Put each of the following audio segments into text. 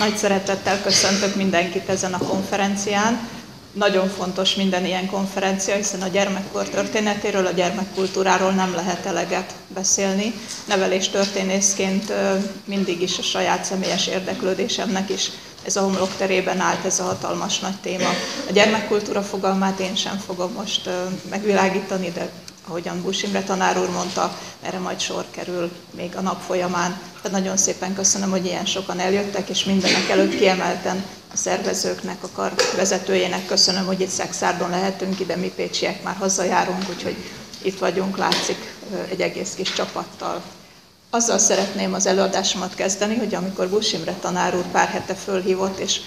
Nagy szeretettel köszöntök mindenkit ezen a konferencián. Nagyon fontos minden ilyen konferencia, hiszen a gyermekkor történetéről, a gyermekkultúráról nem lehet eleget beszélni. Neveléstörténészként mindig is a saját személyes érdeklődésemnek is ez a homlokterében állt ez a hatalmas nagy téma. A gyermekkultúra fogalmát én sem fogom most megvilágítani, de ahogyan Búsi Imre tanár úr mondta, erre majd sor kerül még a nap folyamán. Tehát nagyon szépen köszönöm, hogy ilyen sokan eljöttek, és mindenek előtt kiemelten a szervezőknek, a kar vezetőjének köszönöm, hogy itt Szekszárdon lehetünk, ide mi pécsiek már hazajárunk, úgyhogy itt vagyunk, látszik, egy egész kis csapattal. Azzal szeretném az előadásomat kezdeni, hogy amikor Búsi Imre tanár úr pár hete fölhívott, és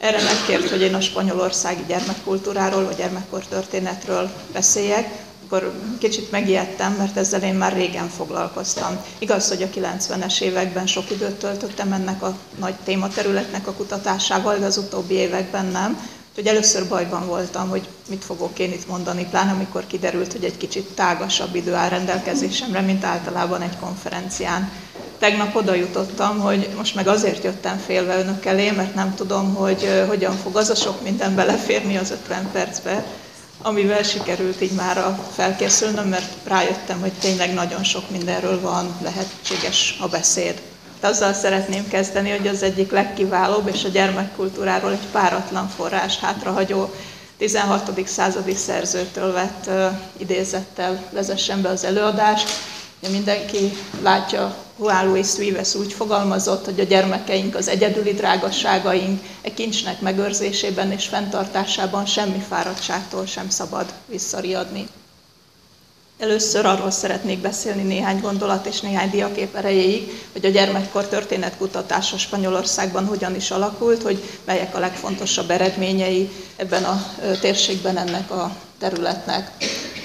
erre megkért, hogy én a spanyolországi gyermekkultúráról, vagy gyermekkortörténetről beszéljek, akkor kicsit megijedtem, mert ezzel én már régen foglalkoztam. Igaz, hogy a 90-es években sok időt töltöttem ennek a nagy tématerületnek a kutatásával, de az utóbbi években nem. Úgyhogy először bajban voltam, hogy mit fogok én itt mondani, pláne amikor kiderült, hogy egy kicsit tágasabb idő áll rendelkezésemre, mint általában egy konferencián. Tegnap oda jutottam, hogy most meg azért jöttem félve önök elé, mert nem tudom, hogy hogyan fog az a sok minden beleférni az 50 percbe, amivel sikerült így már felkészülnöm, mert rájöttem, hogy tényleg nagyon sok mindenről van lehetséges a beszéd. De azzal szeretném kezdeni, hogy az egyik legkiválóbb és a gyermekkultúráról egy páratlan forrás hátrahagyó 16. századi szerzőtől vett idézettel vezessen be az előadást. Mindenki látja, Huálu és Svíves úgy fogalmazott, hogy a gyermekeink az egyedüli drágasságaink, e kincsnek megőrzésében és fenntartásában semmi fáradtságtól sem szabad visszariadni. Először arról szeretnék beszélni néhány gondolat és néhány diakép erejéig, hogy a gyermekkor történetkutatása Spanyolországban hogyan is alakult, hogy melyek a legfontosabb eredményei ebben a térségben ennek a területnek.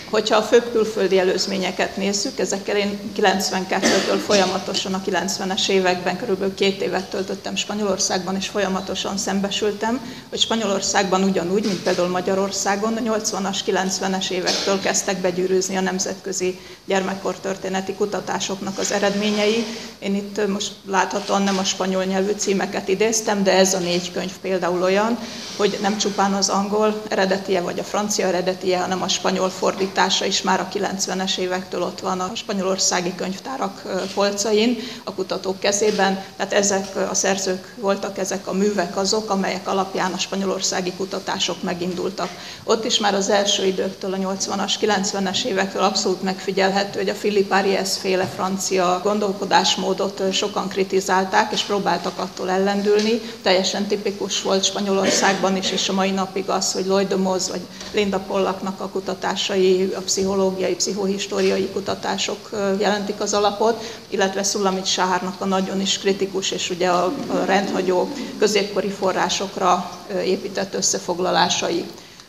Hogyha a főbb külföldi előzményeket nézzük, ezekkel én 92-től folyamatosan a 90-es években körülbelül 2 évet töltöttem Spanyolországban, és folyamatosan szembesültem, hogy Spanyolországban ugyanúgy, mint például Magyarországon, a 80-as, 90-es évektől kezdtek begyűrűzni a nemzetközi gyermekkortörténeti kutatásoknak az eredményei. Én itt most láthatóan nem a spanyol nyelvű címeket idéztem, de ez a 4 könyv például olyan, hogy nem csupán az angol eredetie vagy a francia eredetie, hanem a spanyol fordítás is már a 90-es évektől ott van a spanyolországi könyvtárak polcain, a kutatók kezében. Tehát ezek a szerzők voltak, ezek a művek azok, amelyek alapján a spanyolországi kutatások megindultak. Ott is már az első időktől, a 80-as, 90-es évektől abszolút megfigyelhető, hogy a Philippe Ariès féle francia gondolkodásmódot sokan kritizálták, és próbáltak attól ellendülni. Teljesen tipikus volt Spanyolországban is, és a mai napig az, hogy Lloyd deMause vagy Linda Pollocknak a kutatásai a pszichológiai, pszichohistóriai kutatások jelentik az alapot, illetve Shulamith Shaharnak a nagyon is kritikus és ugye a rendhagyó középkori forrásokra épített összefoglalásai.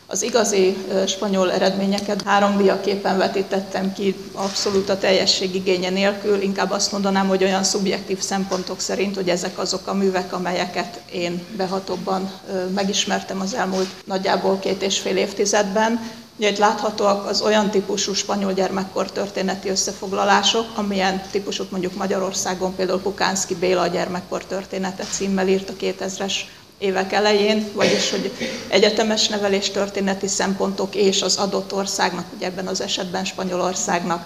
Az igazi spanyol eredményeket 3 diaképpen vetítettem ki abszolút a teljesség igénye nélkül, inkább azt mondanám, hogy olyan szubjektív szempontok szerint, hogy ezek azok a művek, amelyeket én behatóbban megismertem az elmúlt nagyjából 2,5 évtizedben. Ugye itt láthatóak az olyan típusú spanyol gyermekkor történeti összefoglalások, amilyen típusok mondjuk Magyarországon például Pukánszky Béla a gyermekkor története címmel írt a 2000-es évek elején, vagyis hogy egyetemes nevelés történeti szempontok és az adott országnak, ugye ebben az esetben Spanyolországnak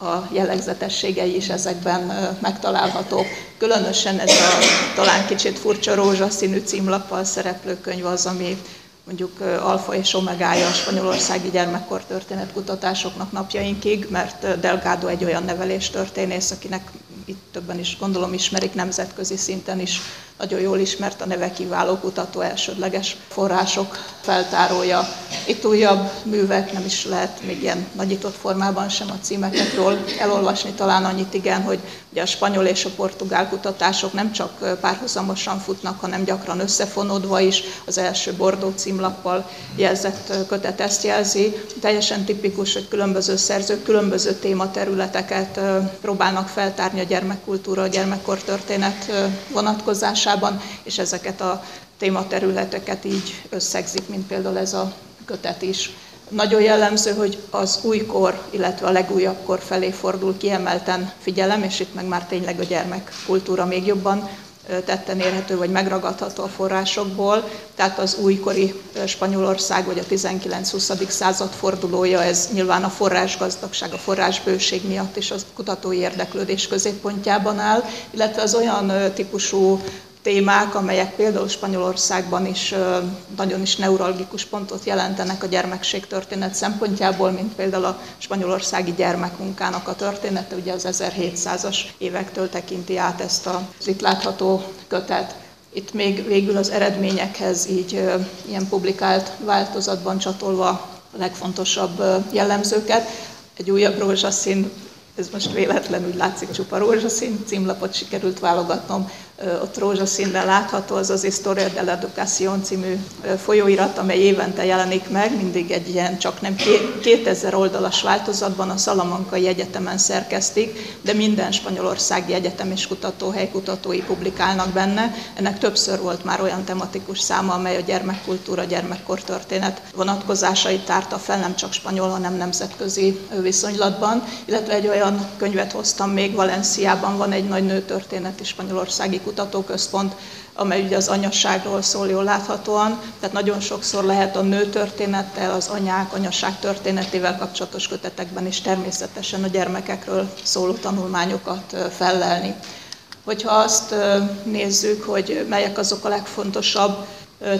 a jellegzetességei is ezekben megtalálhatók. Különösen ez a talán kicsit furcsa rózsaszínű címlappal szereplő könyv az, ami mondjuk alfa és omegája a spanyolországi gyermekkortörténet kutatásoknak napjainkig, mert Delgado egy olyan neveléstörténész, akinek itt többen is gondolom ismerik, nemzetközi szinten is nagyon jól ismert a neve, kiváló kutató, elsődleges források feltárója. Itt újabb művek, nem is lehet még ilyen nagyított formában sem a címeket jól elolvasni, talán annyit igen, hogy ugye a spanyol és a portugál kutatások nem csak párhuzamosan futnak, hanem gyakran összefonódva is, az első Bordó címlappal jelzett kötet ezt jelzi. Teljesen tipikus, hogy különböző szerzők különböző tématerületeket próbálnak feltárni a gyermekkultúra, a gyermekkortörténet vonatkozásában, és ezeket a tématerületeket így összegzik, mint például ez a kötet is. Nagyon jellemző, hogy az újkor, illetve a legújabb kor felé fordul kiemelten figyelem, és itt meg már tényleg a gyermekkultúra még jobban tetten érhető vagy megragadható a forrásokból, tehát az újkori Spanyolország vagy a 19-20. század fordulója, ez nyilván a forrásgazdagság, a forrásbőség miatt is a kutatói érdeklődés középpontjában áll, illetve az olyan típusú témák, amelyek például Spanyolországban is nagyon is neuralgikus pontot jelentenek a gyermekség történet szempontjából, mint például a spanyolországi gyermekmunkának a története, ugye az 1700-as évektől tekinti át ezt az itt látható kötet. Itt még végül az eredményekhez így ilyen publikált változatban csatolva a legfontosabb jellemzőket. Egy újabb rózsaszín, ez most véletlen, úgy látszik csupa rózsaszín, címlapot sikerült válogatnom, ott rózsaszínnel látható az az Historia de la Educación című folyóirat, amely évente jelenik meg, mindig egy ilyen csak nem 2000 oldalas változatban a Salamankai Egyetemen szerkesztik, de minden spanyolországi egyetem és kutatóhely kutatói publikálnak benne. Ennek többször volt már olyan tematikus száma, amely a gyermekkultúra, gyermekkortörténet vonatkozásait tárta fel, nem csak spanyol, hanem nemzetközi viszonylatban, illetve egy olyan könyvet hoztam még, Valenciában van egy nagy nőtörténeti spanyolországi kutatóközpont, amely ugye az anyasságról szól jól láthatóan, tehát nagyon sokszor lehet a nőtörténettel, az anyák, anyaság történetével kapcsolatos kötetekben is természetesen a gyermekekről szóló tanulmányokat fellelni. Hogyha azt nézzük, hogy melyek azok a legfontosabb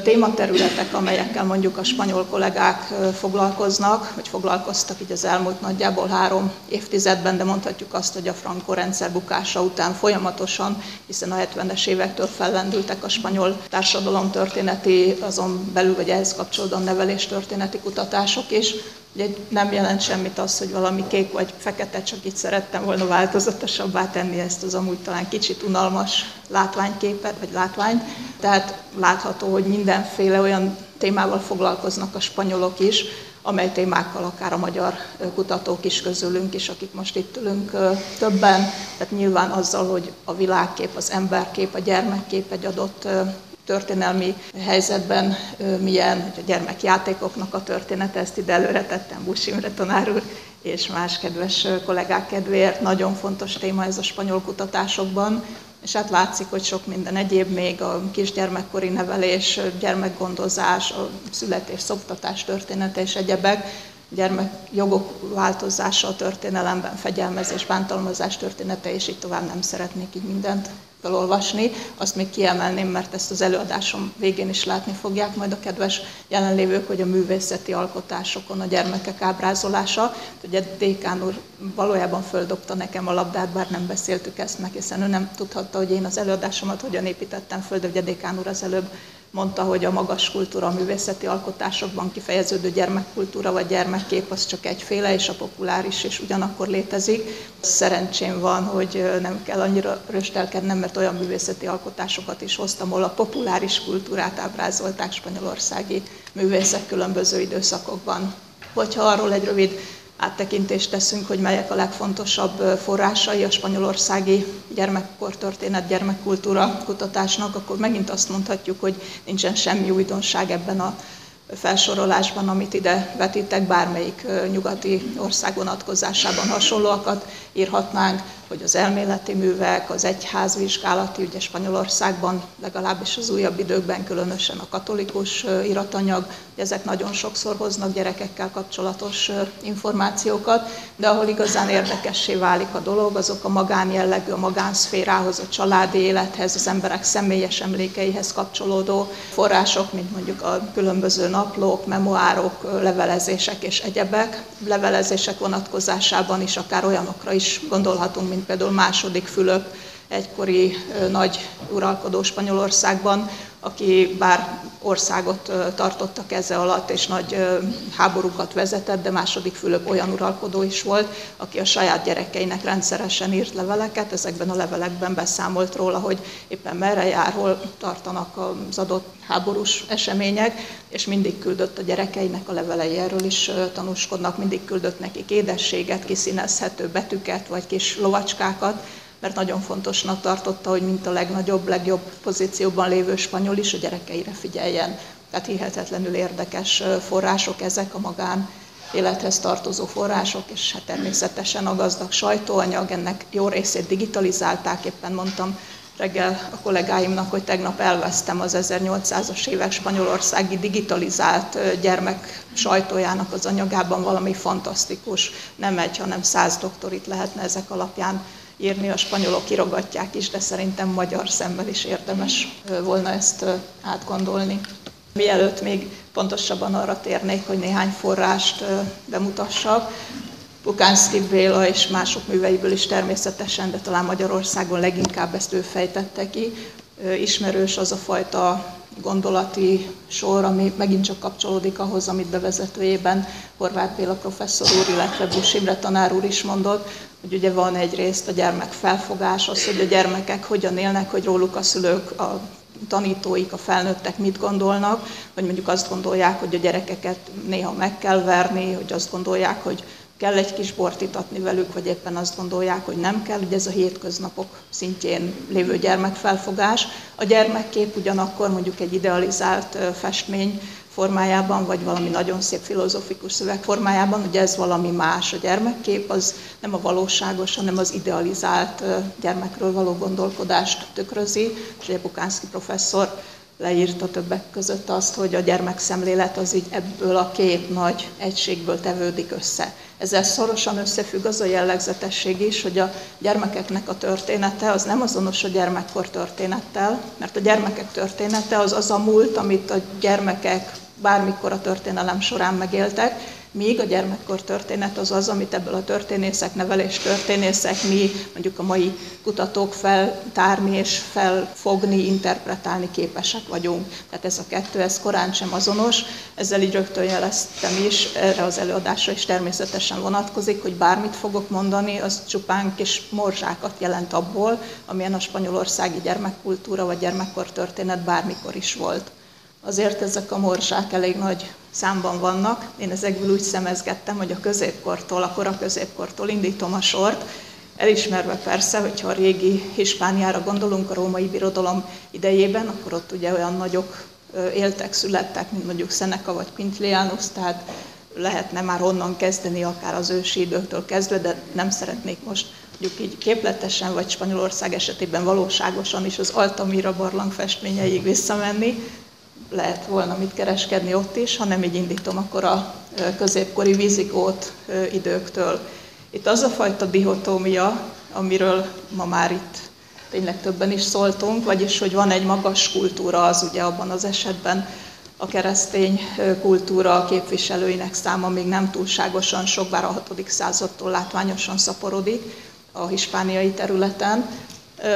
tématerületek, amelyekkel mondjuk a spanyol kollégák foglalkoznak, vagy foglalkoztak így az elmúlt nagyjából 3 évtizedben, de mondhatjuk azt, hogy a Franco rendszer bukása után folyamatosan, hiszen a 70-es évektől fellendültek a spanyol társadalomtörténeti, azon belül vagy ehhez kapcsolódóan neveléstörténeti kutatások is. Ugye nem jelent semmit az, hogy valami kék vagy fekete, csak így szerettem volna változatosabbá tenni ezt az amúgy talán kicsit unalmas látványképet, vagy látványt. Tehát látható, hogy mindenféle olyan témával foglalkoznak a spanyolok is, amely témákkal akár a magyar kutatók is közülünk is, akik most itt ülünk többen. Tehát nyilván azzal, hogy a világkép, az emberkép, a gyermekkép egy adott történelmi helyzetben milyen, hogy a gyermekjátékoknak a története, ezt ide előre tettem Búsi Imre tanár úr és más kedves kollégák kedvéért. Nagyon fontos téma ez a spanyol kutatásokban, és hát látszik, hogy sok minden egyéb még, a kisgyermekkori nevelés, gyermekgondozás, a születés, szoptatás története és egyebek, gyermekjogok változása a történelemben, fegyelmezés, bántalmazás története, és így tovább, nem szeretnék így mindent felolvasni. Azt még kiemelném, mert ezt az előadásom végén is látni fogják majd a kedves jelenlévők, hogy a művészeti alkotásokon a gyermekek ábrázolása. Ugye Dékán úr valójában földobta nekem a labdát, bár nem beszéltük ezt meg, hiszen ő nem tudhatta, hogy én az előadásomat hogyan építettem föl, de ugye Dékán úr az előbb mondta, hogy a magas kultúra, a művészeti alkotásokban kifejeződő gyermekkultúra vagy gyermekkép az csak egyféle, és a populáris is ugyanakkor létezik. Szerencsém van, hogy nem kell annyira röstelkednem, mert olyan művészeti alkotásokat is hoztam, ahol a populáris kultúrát ábrázolták spanyolországi művészek különböző időszakokban. Hogyha arról egy rövid áttekintést teszünk, hogy melyek a legfontosabb forrásai a spanyolországi gyermekkortörténet, gyermekkultúra kutatásnak, akkor megint azt mondhatjuk, hogy nincsen semmi újdonság ebben a felsorolásban, amit ide vetítek, bármelyik nyugati ország vonatkozásában hasonlóakat írhatnánk, hogy az elméleti művek, az egyházvizsgálati, ugye Spanyolországban, legalábbis az újabb időkben különösen a katolikus iratanyag, ezek nagyon sokszor hoznak gyerekekkel kapcsolatos információkat, de ahol igazán érdekessé válik a dolog, azok a magánjellegű, a magánszférához, a családi élethez, az emberek személyes emlékeihez kapcsolódó források, mint mondjuk a különböző naplók, memoárok, levelezések és egyebek. Levelezések vonatkozásában is akár olyanokra is gondolhatunk, mint például második Fülöp, egykori nagy uralkodó Spanyolországban, aki bár országot tartott a keze alatt és nagy háborúkat vezetett, de második Fülöp olyan uralkodó is volt, aki a saját gyerekeinek rendszeresen írt leveleket, ezekben a levelekben beszámolt róla, hogy éppen merre jár, hol tartanak az adott háborús események, és mindig küldött a gyerekeinek a levelei, erről is tanúskodnak, mindig küldött nekik édességet, kiszínezhető betűket vagy kis lovacskákat, mert nagyon fontosnak tartotta, hogy mint a legnagyobb, legjobb pozícióban lévő spanyol is a gyerekeire figyeljen. Tehát hihetetlenül érdekes források ezek, a magán élethez tartozó források, és hát természetesen a gazdag sajtóanyag, ennek jó részét digitalizálták, éppen mondtam reggel a kollégáimnak, hogy tegnap elvesztem az 1800-as évek spanyolországi digitalizált gyermek sajtójának az anyagában valami fantasztikus, nem egy, hanem 100 doktorit lehetne ezek alapján írni, a spanyolok irogatják is, de szerintem magyar szemmel is érdemes volna ezt átgondolni. Mielőtt még pontosabban arra térnék, hogy néhány forrást bemutassak, Pukánszky Béla és mások műveiből is természetesen, de talán Magyarországon leginkább ezt ő fejtette ki. Ismerős az a fajta gondolati sor, ami megint csak kapcsolódik ahhoz, amit bevezetőjében Horváth Béla professzor úr, illetve Búsi Imre tanár úr is mondott, hogy ugye van egyrészt a gyermek felfogás, az, hogy a gyermekek hogyan élnek, hogy róluk a szülők, a tanítóik, a felnőttek mit gondolnak, vagy mondjuk azt gondolják, hogy a gyerekeket néha meg kell verni, hogy azt gondolják, hogy kell egy kis bort itatni velük, vagy éppen azt gondolják, hogy nem kell, ugye ez a hétköznapok szintjén lévő gyermekfelfogás. A gyermekkép ugyanakkor mondjuk egy idealizált festmény formájában, vagy valami nagyon szép filozófikus szöveg formájában, ugye ez valami más. A gyermekkép az nem a valóságos, hanem az idealizált gyermekről való gondolkodást tükrözi, és ugye Pukánszky professzor leírta többek között azt, hogy a gyermekszemlélet az így ebből a két nagy egységből tevődik össze. Ezzel szorosan összefügg az a jellegzetesség is, hogy a gyermekeknek a története az nem azonos a gyermekkor történettel, mert a gyermekek története az az a múlt, amit a gyermekek bármikor a történelem során megéltek, míg a gyermekkor történet az az, amit ebből a történészek, neveléstörténészek, mi mondjuk a mai kutatók feltárni és felfogni, interpretálni képesek vagyunk. Tehát ez a kettő, ez korán sem azonos. Ezzel így rögtön jeleztem is, erre az előadásra is természetesen vonatkozik, hogy bármit fogok mondani, az csupán kis morzsákat jelent abból, amilyen a spanyolországi gyermekkultúra vagy gyermekkor történet bármikor is volt. Azért ezek a morsák elég nagy számban vannak. Én ezekből úgy szemezgettem, hogy a középkortól, a kora középkortól indítom a sort, elismerve persze, hogyha a régi Hispániára gondolunk, a római birodalom idejében, akkor ott ugye olyan nagyok éltek, születtek, mint mondjuk Seneca vagy Quintilianus, tehát lehetne már onnan kezdeni, akár az ősi időktől kezdve, de nem szeretnék most mondjuk így képletesen, vagy Spanyolország esetében valóságosan is az Altamira barlang festményeig visszamenni, lehet volna mit kereskedni ott is, hanem így indítom akkor a középkori vízigót időktől. Itt az a fajta dihotómia, amiről ma már itt tényleg többen is szóltunk, vagyis hogy van egy magas kultúra, az ugye abban az esetben a keresztény kultúra képviselőinek száma még nem túlságosan sok, bár a VI. Századtól látványosan szaporodik a hispániai területen,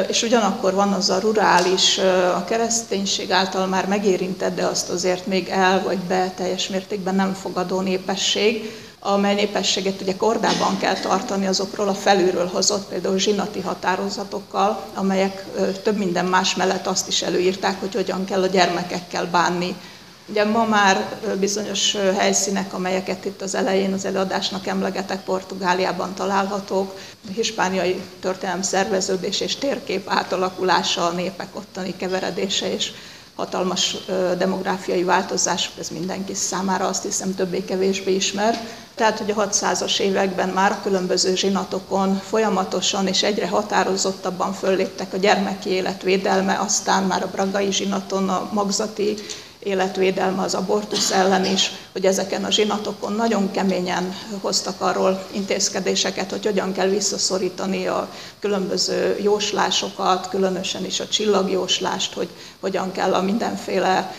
és ugyanakkor van az a rurális, a kereszténység által már megérintett, de azt azért még el vagy be teljes mértékben nem fogadó népesség, amely népességet ugye kordában kell tartani azokról a felülről hozott, például zsinati határozatokkal, amelyek több minden más mellett azt is előírták, hogy hogyan kell a gyermekekkel bánni. Ugye ma már bizonyos helyszínek, amelyeket itt az elején az előadásnak emlegetek, Portugáliában találhatók, a hispániai történelem szerveződés és térkép átalakulása, a népek ottani keveredése és hatalmas demográfiai változások, ez mindenki számára azt hiszem többé-kevésbé ismer. Tehát, hogy a 600-as években már a különböző zsinatokon folyamatosan és egyre határozottabban fölléptek a gyermeki élet védelme, aztán már a bragai zsinaton a magzati életvédelme, az abortusz ellen is, hogy ezeken a zsinatokon nagyon keményen hoztak arról intézkedéseket, hogy hogyan kell visszaszorítani a különböző jóslásokat, különösen is a csillagjóslást, hogy hogyan kell a mindenféle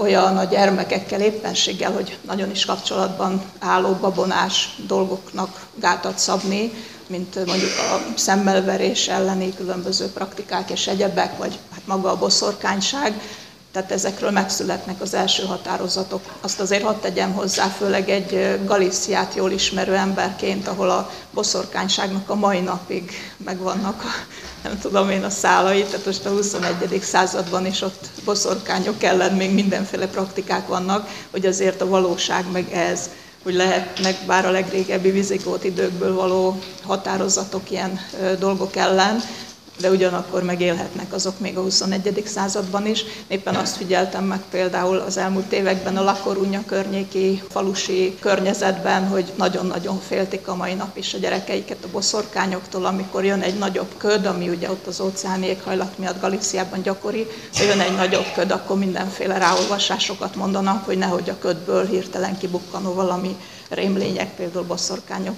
olyan a gyermekekkel éppenséggel, hogy nagyon is kapcsolatban álló babonás dolgoknak gátat szabni, mint mondjuk a szemmelverés elleni különböző praktikák és egyebek, vagy hát maga a boszorkányság. Tehát ezekről megszületnek az első határozatok. Azt azért hadd tegyem hozzá, főleg egy Galíciát jól ismerő emberként, ahol a boszorkányságnak a mai napig megvannak a szálai, tehát most a 21. században is ott boszorkányok ellen még mindenféle praktikák vannak, hogy azért a valóság meg ez, hogy lehetnek bár a legrégebbi vizigót időkből való határozatok ilyen dolgok ellen, de ugyanakkor megélhetnek azok még a 21. században is. Éppen azt figyeltem meg például az elmúlt években a La Coruña környéki falusi környezetben, hogy nagyon-nagyon féltik a mai nap is a gyerekeiket a boszorkányoktól, amikor jön egy nagyobb köd, ami ugye ott az óceáni éghajlat miatt Galíciában gyakori, ha jön egy nagyobb köd, akkor mindenféle ráolvasásokat mondanak, hogy nehogy a ködből hirtelen kibukkanó valami rémlények, például boszorkányok,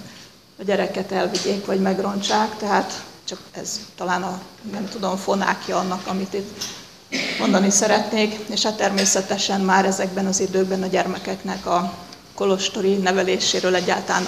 a gyereket elvigyék vagy megrontsák, tehát csak ez talán a, nem tudom, fonákja annak, amit itt mondani szeretnék, és hát természetesen már ezekben az időkben a gyermekeknek a kolostori neveléséről, egyáltalán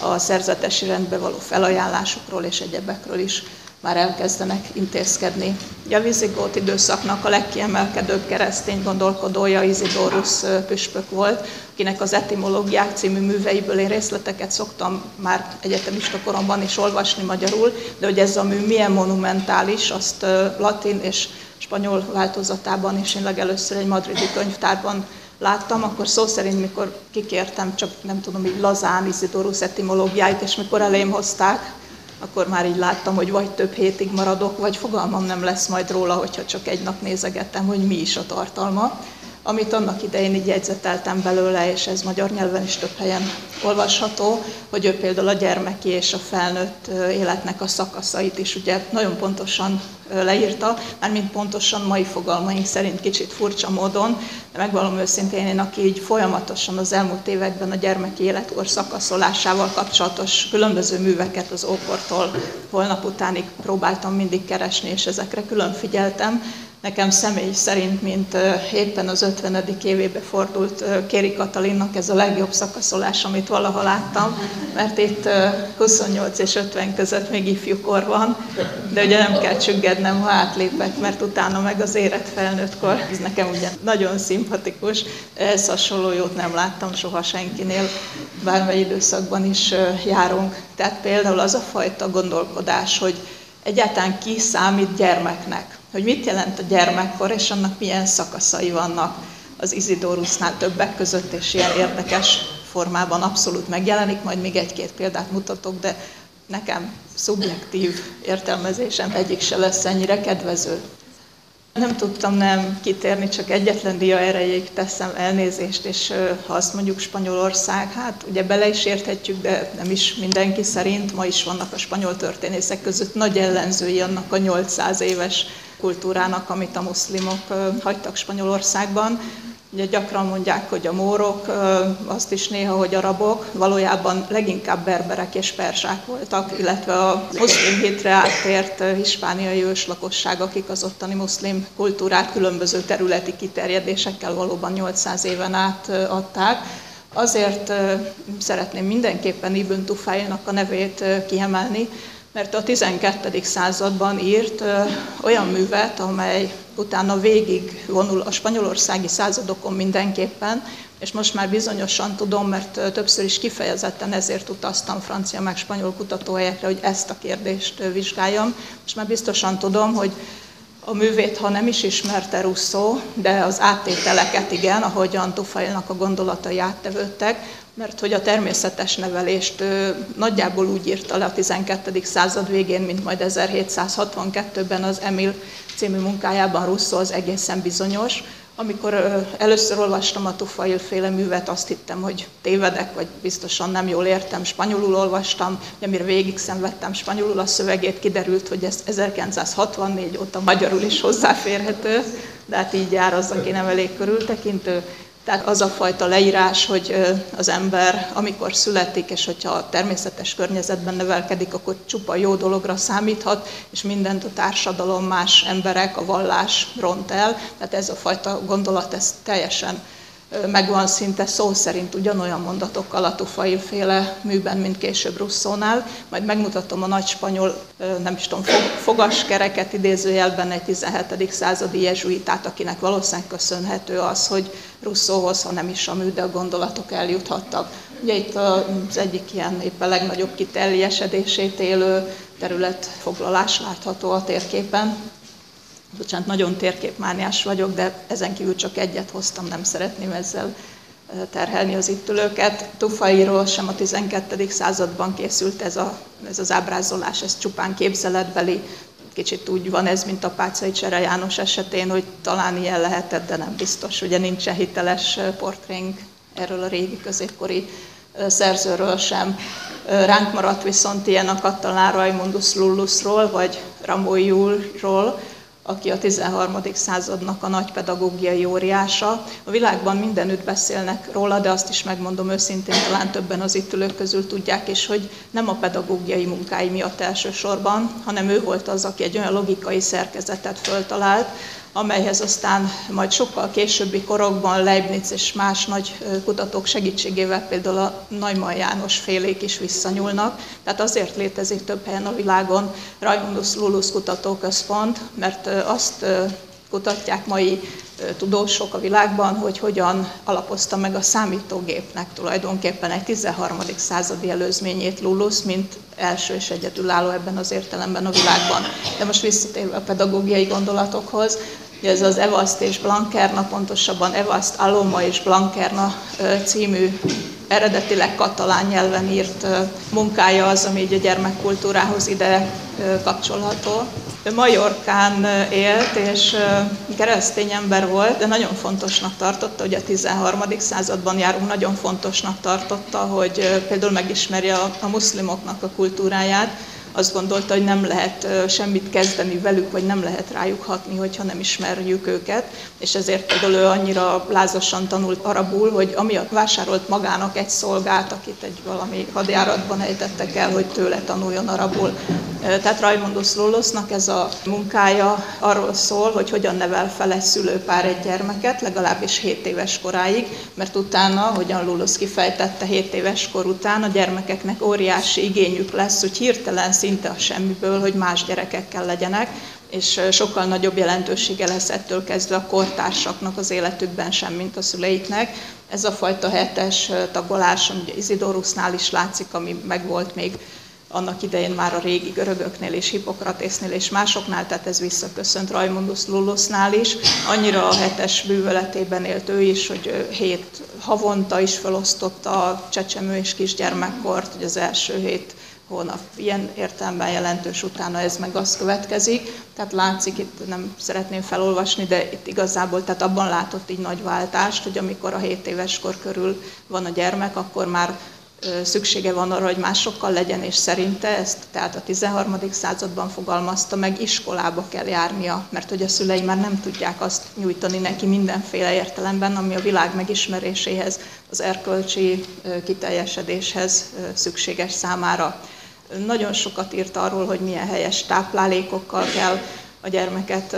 a szerzetesi rendbe való felajánlásukról és egyebekről is már elkezdenek intézkedni. A vizigót időszaknak a legkiemelkedőbb keresztény gondolkodója Izidorus püspök volt, akinek az Etimológiák című műveiből én részleteket szoktam már egyetemista koromban is olvasni magyarul, de hogy ez a mű milyen monumentális, azt latin és spanyol változatában is én legelőször egy madridi könyvtárban láttam, akkor szó szerint, mikor kikértem, csak nem tudom, így lazán Izidorus etimológiáit, és mikor elém hozták, akkor már így láttam, hogy vagy több hétig maradok, vagy fogalmam nem lesz majd róla, hogyha csak egy nap nézegettem, hogy mi is a tartalma. Amit annak idején így jegyzeteltem belőle, és ez magyar nyelven is több helyen olvasható, hogy ő például a gyermeki és a felnőtt életnek a szakaszait is ugye nagyon pontosan leírta, mármint pontosan mai fogalmaink szerint kicsit furcsa módon, de megvallom őszintén, én aki így folyamatosan az elmúlt években a gyermeki életkor szakaszolásával kapcsolatos különböző műveket az ókortól holnap utánig próbáltam mindig keresni, és ezekre külön figyeltem. Nekem személy szerint, mint éppen az 50. évébe fordult Kéri Katalinnak ez a legjobb szakaszolás, amit valaha láttam, mert itt 28 és 50 között még ifjúkor van, de ugye nem kell csüggednem, ha átlépek, mert utána meg az érett felnőttkor. Ez nekem ugye nagyon szimpatikus, ehhez hasonló jót nem láttam soha senkinél, bármely időszakban is járunk. Tehát például az a fajta gondolkodás, hogy egyáltalán ki számít gyermeknek, hogy mit jelent a gyermekkor, és annak milyen szakaszai vannak az Izidorusnál többek között, és ilyen érdekes formában abszolút megjelenik, majd még egy-két példát mutatok, de nekem szubjektív értelmezésem egyik se lesz ennyire kedvező. Nem tudtam nem kitérni, csak egyetlen dia erejéig teszem, elnézést, és ha azt mondjuk Spanyolország, hát ugye bele is érthetjük, de nem is mindenki szerint, ma is vannak a spanyol történészek között nagy ellenzői annak a 800 éves kultúrának, amit a muszlimok hagytak Spanyolországban. Ugye gyakran mondják, hogy a mórok, azt is néha, hogy arabok, valójában leginkább berberek és perzsák voltak, illetve a muszlim hitre áttért hispániai őslakosság, akik az ottani muszlim kultúrát különböző területi kiterjedésekkel valóban 800 éven át adták. Azért szeretném mindenképpen Ibn Tufailnak a nevét kiemelni, mert a 12. században írt olyan művet, amely utána végig vonul a spanyolországi századokon mindenképpen, és most már bizonyosan tudom, mert többször is kifejezetten ezért utaztam francia meg spanyol kutatóhelyekre, hogy ezt a kérdést vizsgáljam. Most már biztosan tudom, hogy a művét, ha nem is ismerte Ruszó, de az áttételeket igen, ahogyan Tufailnak a gondolatai áttevődtek, mert hogy a természetes nevelést nagyjából úgy írta le a 12. század végén, mint majd 1762-ben az Emil című munkájában Ruszó, az egészen bizonyos. Amikor először olvastam a Tufail féle művet, azt hittem, hogy tévedek, vagy biztosan nem jól értem, spanyolul olvastam, de mire végig szenvedtem spanyolul a szövegét, kiderült, hogy ez 1964 óta magyarul is hozzáférhető, de hát így jár az, aki nem elég körültekintő. Tehát az a fajta leírás, hogy az ember amikor születik, és hogyha a természetes környezetben nevelkedik, akkor csupa jó dologra számíthat, és mindent a társadalom, más emberek, a vallás ront el. Tehát ez a fajta gondolat, ez teljesen megvan szinte szó szerint ugyanolyan mondatokkal a Tufail-féle műben, mint később Ruszónál. Majd megmutatom a nagy spanyol, nem is tudom, fogaskereket idézőjelben egy 17. századi jezsuitát, akinek valószínűleg köszönhető az, hogy Ruszóhoz, ha nem is a mű, de a gondolatok eljuthattak. Ugye itt az egyik ilyen éppen legnagyobb kiteljesedését élő területfoglalás látható a térképen. Bocsánat, nagyon térképmániás vagyok, de ezen kívül csak egyet hoztam, nem szeretném ezzel terhelni az itt ülőket. Tufailról sem a 12. században készült ez az ábrázolás, ez csupán képzeletbeli Kicsit úgy van ez, mint Apáczai Csere János esetén, hogy talán ilyen lehetett, de nem biztos. Ugye nincsen hiteles portrénk erről a régi középkori szerzőről sem. Ránk maradt viszont ilyen a katalán Raimundus Lullusról, vagy Ramon Llullról, aki a 13. századnak a nagy pedagógiai óriása. A világban mindenütt beszélnek róla, de azt is megmondom őszintén, talán többen az itt ülők közül tudják is, hogy nem a pedagógiai munkái miatt elsősorban, hanem ő volt az, aki egy olyan logikai szerkezetet föltalált, amelyhez aztán majd sokkal későbbi korokban Leibniz és más nagy kutatók segítségével például a Naiman János félék is visszanyúlnak. Tehát azért létezik több helyen a világon Raimundus Lullus kutatóközpont, mert azt kutatják mai tudósok a világban, hogy hogyan alapozta meg a számítógépnek tulajdonképpen egy 13. századi előzményét Lullus, mint első és egyedülálló ebben az értelemben a világban. De most visszatérve a pedagógiai gondolatokhoz, ez az Evanszt és Blankerna, pontosabban Evanszt Aloma és Blankerna című eredetileg katalán nyelven írt munkája az, ami így a gyermekkultúrához ide kapcsolható. Ő Majorkán élt, és keresztény ember volt, de nagyon fontosnak tartotta, ugye a 13. században járunk, nagyon fontosnak tartotta, hogy például megismerje a muszlimoknak a kultúráját. Azt gondolta, hogy nem lehet semmit kezdeni velük, vagy nem lehet rájuk hatni, hogyha nem ismerjük őket, és ezért például ő annyira lázasan tanult arabul, hogy amiatt vásárolt magának egy szolgát, akit egy valami hadjáratban ejtettek el, hogy tőle tanuljon arabul. Tehát Raimundus Lullusnak ez a munkája arról szól, hogy hogyan nevel fel egy szülőpár egy gyermeket, legalábbis 7 éves koráig, mert utána, hogyan Lullus kifejtette, 7 éves kor után a gyermekeknek óriási igényük lesz, hogy hirtelen szinte a semmiből, hogy más gyerekekkel legyenek, és sokkal nagyobb jelentősége lesz ettől kezdve a kortársaknak az életükben sem, mint a szüleiknek. Ez a fajta hetes tagolás, ami Izidorusnál is látszik, ami megvolt még annak idején már a régi görögöknél és Hippokratésznél és másoknál, tehát ez visszaköszönt Raimundus Lullusnál is. Annyira a hetes bűvöletében élt ő is, hogy 7 havonta is felosztotta a csecsemő és kisgyermekkort, hogy az első 7 hónap ilyen értelemben jelentős, utána ez meg azt következik. Tehát látszik, itt nem szeretném felolvasni, de itt igazából tehát abban látott így nagy váltást, hogy amikor a 7 éves kor körül van a gyermek, akkor már szüksége van arra, hogy másokkal legyen, és szerinte ezt tehát a 13. században fogalmazta meg, iskolába kell járnia, mert hogy a szülei már nem tudják azt nyújtani neki mindenféle értelemben, ami a világ megismeréséhez, az erkölcsi kiteljesedéshez szükséges számára. Nagyon sokat írt arról, hogy milyen helyes táplálékokkal kell a gyermeket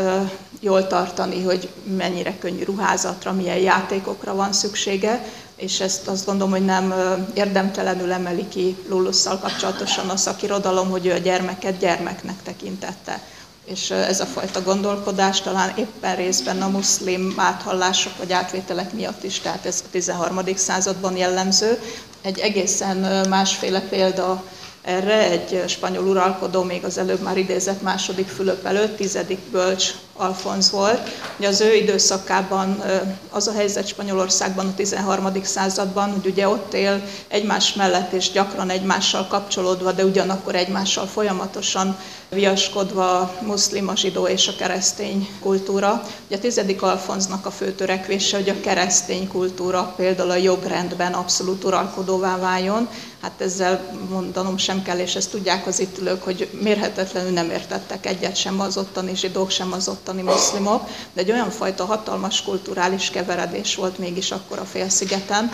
jól tartani, hogy mennyire könnyű ruházatra, milyen játékokra van szüksége, és ezt azt gondolom, hogy nem érdemtelenül emeli ki Lullusszal kapcsolatosan a szakirodalom, hogy ő a gyermeket gyermeknek tekintette. És ez a fajta gondolkodás talán éppen részben a muszlim áthallások vagy átvételek miatt is, tehát ez a 13. században jellemző. Egy egészen másféle példa erre, egy spanyol uralkodó, még az előbb már idézett második Fülöp előtt, 10. bölcs Alfonz volt. Ugye az ő időszakában az a helyzet Spanyolországban a 13. században, hogy ugye ott él egymás mellett és gyakran egymással kapcsolódva, de ugyanakkor egymással folyamatosan viaskodva a muszlim, a zsidó és a keresztény kultúra. Ugye a 10. Alfonznak a fő törekvése, hogy a keresztény kultúra például a jogrendben abszolút uralkodóvá váljon. Hát ezzel mondanom sem kell, és ezt tudják az itt ülők, hogy mérhetetlenül nem értettek egyet sem az ottani zsidók, sem az ottani muszlimok, de egy olyan fajta hatalmas kulturális keveredés volt mégis akkor a félszigeten,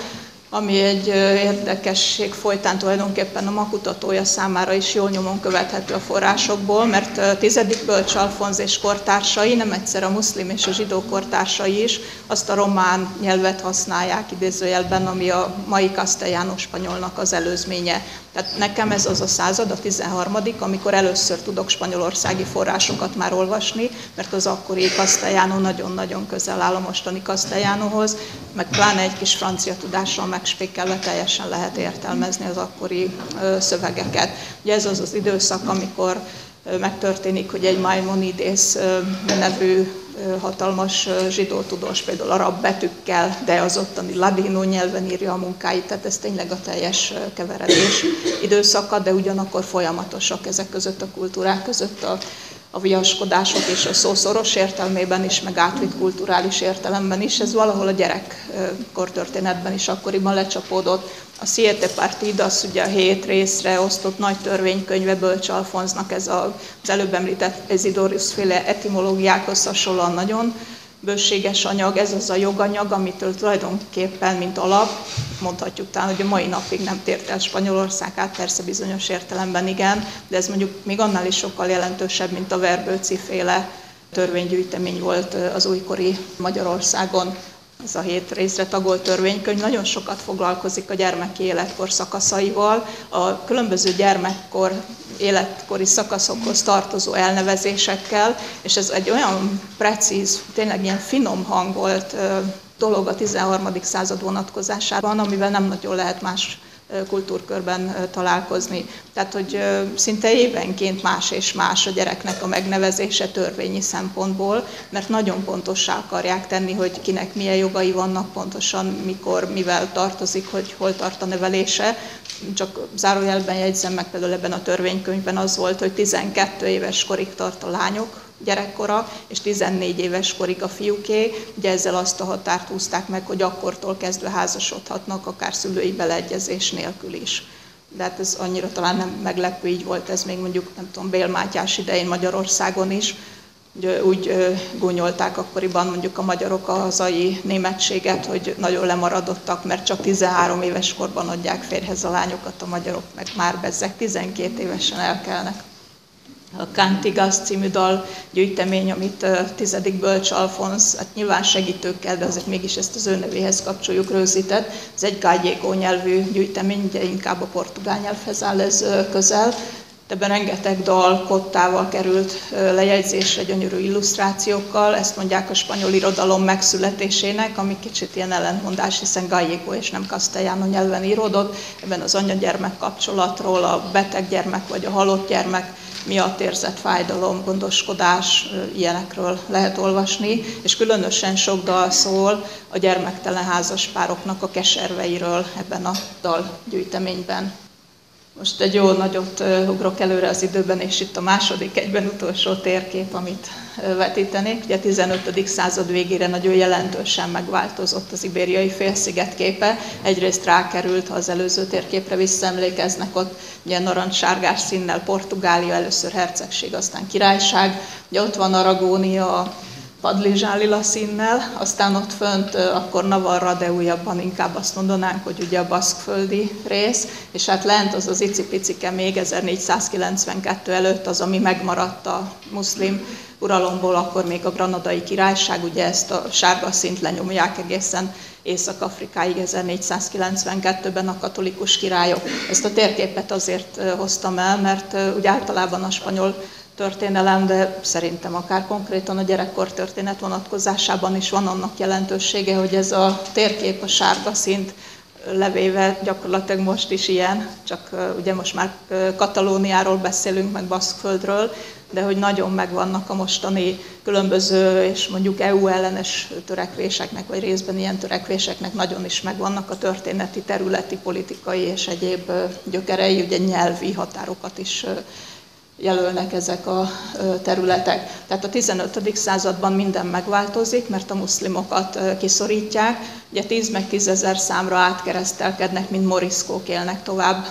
ami egy érdekesség folytán tulajdonképpen a ma kutatója számára is jól nyomon követhető a forrásokból, mert a 10. bölcs Alfonz és kortársai, nem egyszer a muszlim és a zsidó kortársai is azt a román nyelvet használják idézőjelben, ami a mai castellano spanyolnak az előzménye. Tehát nekem ez az a század, a 13., amikor először tudok spanyolországi forrásokat már olvasni, mert az akkori castellano nagyon-nagyon közel áll a mostani castellanohoz, meg pláne egy kis francia tudással megspékelve teljesen lehet értelmezni az akkori szövegeket. Ugye ez az az időszak, amikor megtörténik, hogy egy Maimonides nevű hatalmas zsidó tudós például arab betűkkel, de az ottani ladino nyelven írja a munkáit, tehát ez tényleg a teljes keveredés időszaka, de ugyanakkor folyamatosak ezek között a kultúrák között a a viaskodások és a szó szoros értelmében is, meg átvitt kulturális értelemben is. Ez valahol a gyerekkortörténetben is akkoriban lecsapódott. A Siete Partidas, ugye a 7 részre osztott nagy törvénykönyve Bölcs Alfonznak, ez az előbb említett Izidorus-féle etimológiákhoz hasonlóan nagyon bőséges anyag, ez az a joganyag, amitől tulajdonképpen, mint alap, mondhatjuk talán, hogy a mai napig nem tért el Spanyolország át, persze bizonyos értelemben igen, de ez mondjuk még annál is sokkal jelentősebb, mint a Verbőci-féle törvénygyűjtemény volt az újkori Magyarországon. Ez a 7 részre tagolt törvénykönyv nagyon sokat foglalkozik a gyermeki életkor szakaszaival, a különböző gyermekkor életkori szakaszokhoz tartozó elnevezésekkel, és ez egy olyan precíz, tényleg ilyen finom hangolt dolog a 13. század vonatkozásában, amivel nem nagyon lehet más kultúrkörben találkozni. Tehát, hogy szinte évenként más és más a gyereknek a megnevezése törvényi szempontból, mert nagyon pontossá akarják tenni, hogy kinek milyen jogai vannak, pontosan mikor, mivel tartozik, hogy hol tart a nevelése. Csak zárójelben jegyzem meg, például ebben a törvénykönyvben az volt, hogy 12 éves korig tart a lányok gyerekkora, és 14 éves korig a fiúké. Ugye ezzel azt a határt húzták meg, hogy akkortól kezdve házasodhatnak, akár szülői beleegyezés nélkül is. De hát ez annyira talán nem meglepő, így volt ez még mondjuk, nem tudom, Bél Mátyás idején Magyarországon is. Úgy gúnyolták akkoriban mondjuk a magyarok a hazai németséget, hogy nagyon lemaradottak, mert csak 13 éves korban adják férjhez a lányokat, a magyarok meg már bezzeg 12 évesen elkelnek. A Kántigász című dal gyűjtemény, amit X. Bölcs Alfonz, hát nyilván segítőkkel, de azért mégis ezt az ő nevéhez kapcsoljuk, rögzített. Ez egy gágyékó nyelvű gyűjtemény, ugye inkább a portugál nyelvhez áll ez közel. Ebben rengeteg dal kottával került lejegyzésre, gyönyörű illusztrációkkal. Ezt mondják a spanyol irodalom megszületésének, ami kicsit ilyen ellentmondás, hiszen gallégo és nem castellano nyelven íródott. Ebben az anya-gyermek kapcsolatról a beteg gyermek vagy a halott gyermek miatt érzett fájdalom, gondoskodás, ilyenekről lehet olvasni. És különösen sok dal szól a gyermektelen házaspároknak a keserveiről ebben a dalgyűjteményben. Most egy jó nagyot ugrok előre az időben, és itt a második, egyben utolsó térkép, amit vetítenék. Ugye a 15. század végére nagyon jelentősen megváltozott az ibériai félsziget képe. Egyrészt rákerült, ha az előző térképre visszaemlékeznek, ott ilyen narancssárgás színnel Portugália, először hercegség, aztán királyság. Ugye ott van Aragónia, padlizsálila színnel, aztán ott fönt akkor Navarra, de újabban inkább azt mondanánk, hogy ugye a baszkföldi rész, és hát lent az az icipicike még 1492 előtt az, ami megmaradt a muszlim uralomból, akkor még a Granadai Királyság, ugye ezt a sárga szint lenyomják egészen Észak-Afrikáig 1492-ben a katolikus királyok. Ezt a térképet azért hoztam el, mert ugye általában a spanyol történelem, de szerintem akár konkrétan a gyerekkor történet vonatkozásában is van annak jelentősége, hogy ez a térkép, a sárga szint levéve gyakorlatilag most is ilyen, csak ugye most már Katalóniáról beszélünk, meg Baszkföldről, de hogy nagyon megvannak a mostani különböző és mondjuk EU ellenes törekvéseknek, vagy részben ilyen törekvéseknek nagyon is megvannak a történeti, területi, politikai és egyéb gyökerei, ugye nyelvi határokat is jelölnek ezek a területek. Tehát a 15. században minden megváltozik, mert a muszlimokat kiszorítják. Ugye 10 meg 10 000 számra átkeresztelkednek, mint moriszkók élnek tovább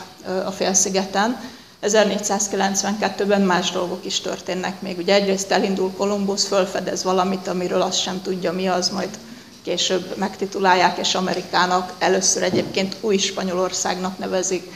a félszigeten. 1492-ben más dolgok is történnek még. Ugye egyrészt elindul Kolumbusz, fölfedez valamit, amiről azt sem tudja, mi az, majd később megtitulálják, és Amerikának, először egyébként új Spanyolországnak nevezik.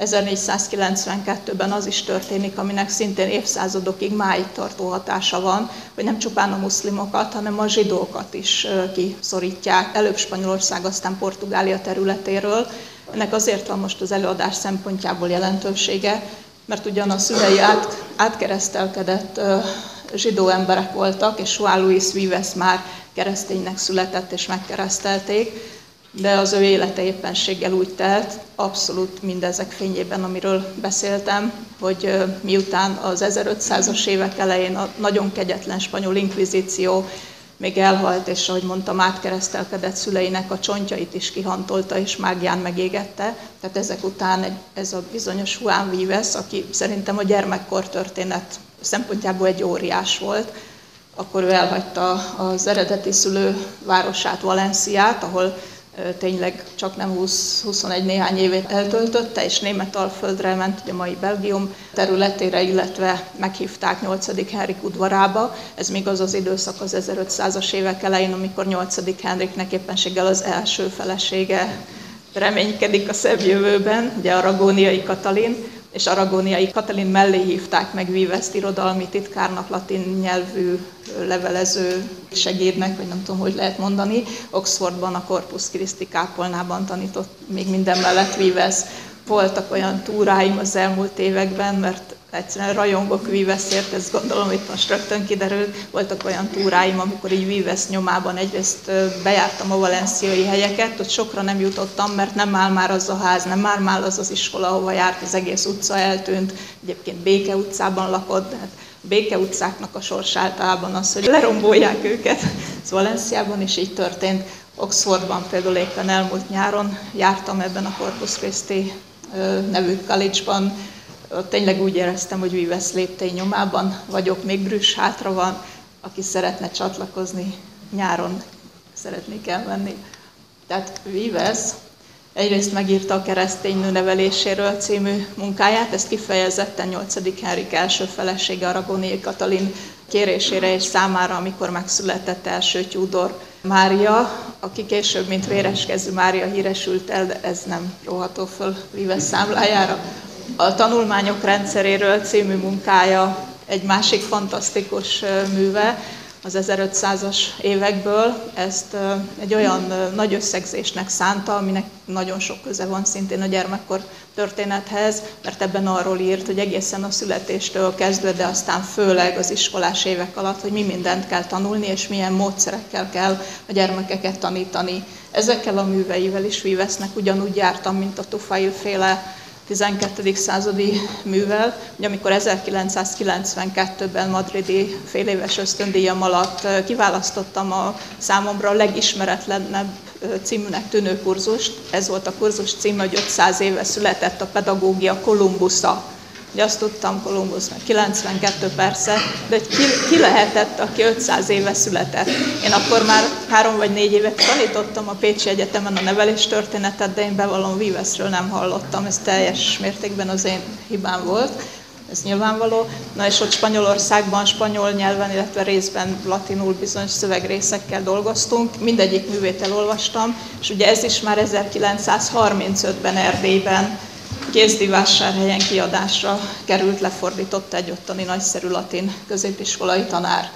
1492-ben az is történik, aminek szintén évszázadokig, máig tartó hatása van, hogy nem csupán a muszlimokat, hanem a zsidókat is kiszorítják. Előbb Spanyolország, aztán Portugália területéről. Ennek azért van most az előadás szempontjából jelentősége, mert ugyan a szülei átkeresztelkedett zsidó emberek voltak, és Juan Luis Vives már kereszténynek született és megkeresztelték, de az ő élete éppenséggel úgy telt, abszolút mindezek fényében, amiről beszéltem, hogy miután az 1500-as évek elején a nagyon kegyetlen spanyol inkvizíció még elhalt, és ahogy mondtam, átkeresztelkedett szüleinek a csontjait is kihantolta, és mágián megégette. Tehát ezek után ez a bizonyos Juan Vives, aki szerintem a gyermekkor történet szempontjából egy óriás volt. Akkor ő elhagyta az eredeti szülővárosát, Valenciát, ahol tényleg csak nem 20-21 néhány évét eltöltötte, és Németalföldre ment, ugye a mai Belgium területére, illetve meghívták 8. Henrik udvarába. Ez még az az időszak az 1500-as évek elején, amikor 8. Henriknek éppenséggel az első felesége reménykedik a szebb jövőben, ugye aragóniai Katalin, és aragóniai Katalin mellé hívták meg Vives-t irodalmi titkárnak, latin nyelvű levelező segédnek, vagy nem tudom, hogy lehet mondani. Oxfordban, a Corpus Christi kápolnában tanított még minden mellett Vives. Voltak olyan túráim az elmúlt években, mert egyszerűen rajongok Vivesért, ezt gondolom itt most rögtön kiderült. Voltak olyan túráim, amikor így Vives nyomában egyrészt bejártam a valenciai helyeket, ott sokra nem jutottam, mert nem áll már az a ház, nem áll már az az iskola, ahova járt, az egész utca eltűnt. Egyébként Béke utcában lakott, de hát a Béke utcáknak a sorsa általában az, hogy lerombolják őket. Ez Valenciában is így történt. Oxfordban például éppen elmúlt nyáron jártam ebben a Corpus Christi nevű college-ban. Tényleg úgy éreztem, hogy Vives léptei nyomában vagyok, még Brüssz hátra van, aki szeretne csatlakozni, nyáron szeretnék elmenni. Tehát Vives egyrészt megírta a Keresztény nő neveléséről című munkáját, ezt kifejezetten 8. Henrik első felesége aragóniai Katalin kérésére és számára, amikor megszületett első Tudor Mária, aki később, mint véreskezű Mária híresült el, de ez nem róható föl Vives számlájára. A Tanulmányok rendszeréről című munkája egy másik fantasztikus műve az 1500-as évekből. Ezt egy olyan nagy összegzésnek szánta, aminek nagyon sok köze van szintén a gyermekkor történethez, mert ebben arról írt, hogy egészen a születéstől kezdve, de aztán főleg az iskolás évek alatt, hogy mi mindent kell tanulni, és milyen módszerekkel kell a gyermekeket tanítani. Ezekkel a műveivel is Vivesnek ugyanúgy jártam, mint a Tufail féle 12. századi művel, hogy amikor 1992-ben madridi féléves ösztöndíjam alatt kiválasztottam a számomra a legismeretlenebb címűnek tűnő kurzust, ez volt a kurzus címe, hogy 500 éve született a pedagógia Kolumbusza. Ugye azt tudtam, Kolumbusz meg 92 persze, de ki lehetett, aki 500 éve született. Én akkor már 3 vagy 4 évet tanítottam a Pécsi Egyetemen a neveléstörténetet, de én bevallom, Vivesről nem hallottam, ez teljes mértékben az én hibám volt, ez nyilvánvaló. Na és ott Spanyolországban, spanyol nyelven, illetve részben latinul bizonyos szövegrészekkel dolgoztunk, mindegyik művét elolvastam, és ugye ez is már 1935-ben Erdélyben Kézdivásárhelyen kiadásra került, lefordította egy ottani nagyszerű latin középiskolai tanár.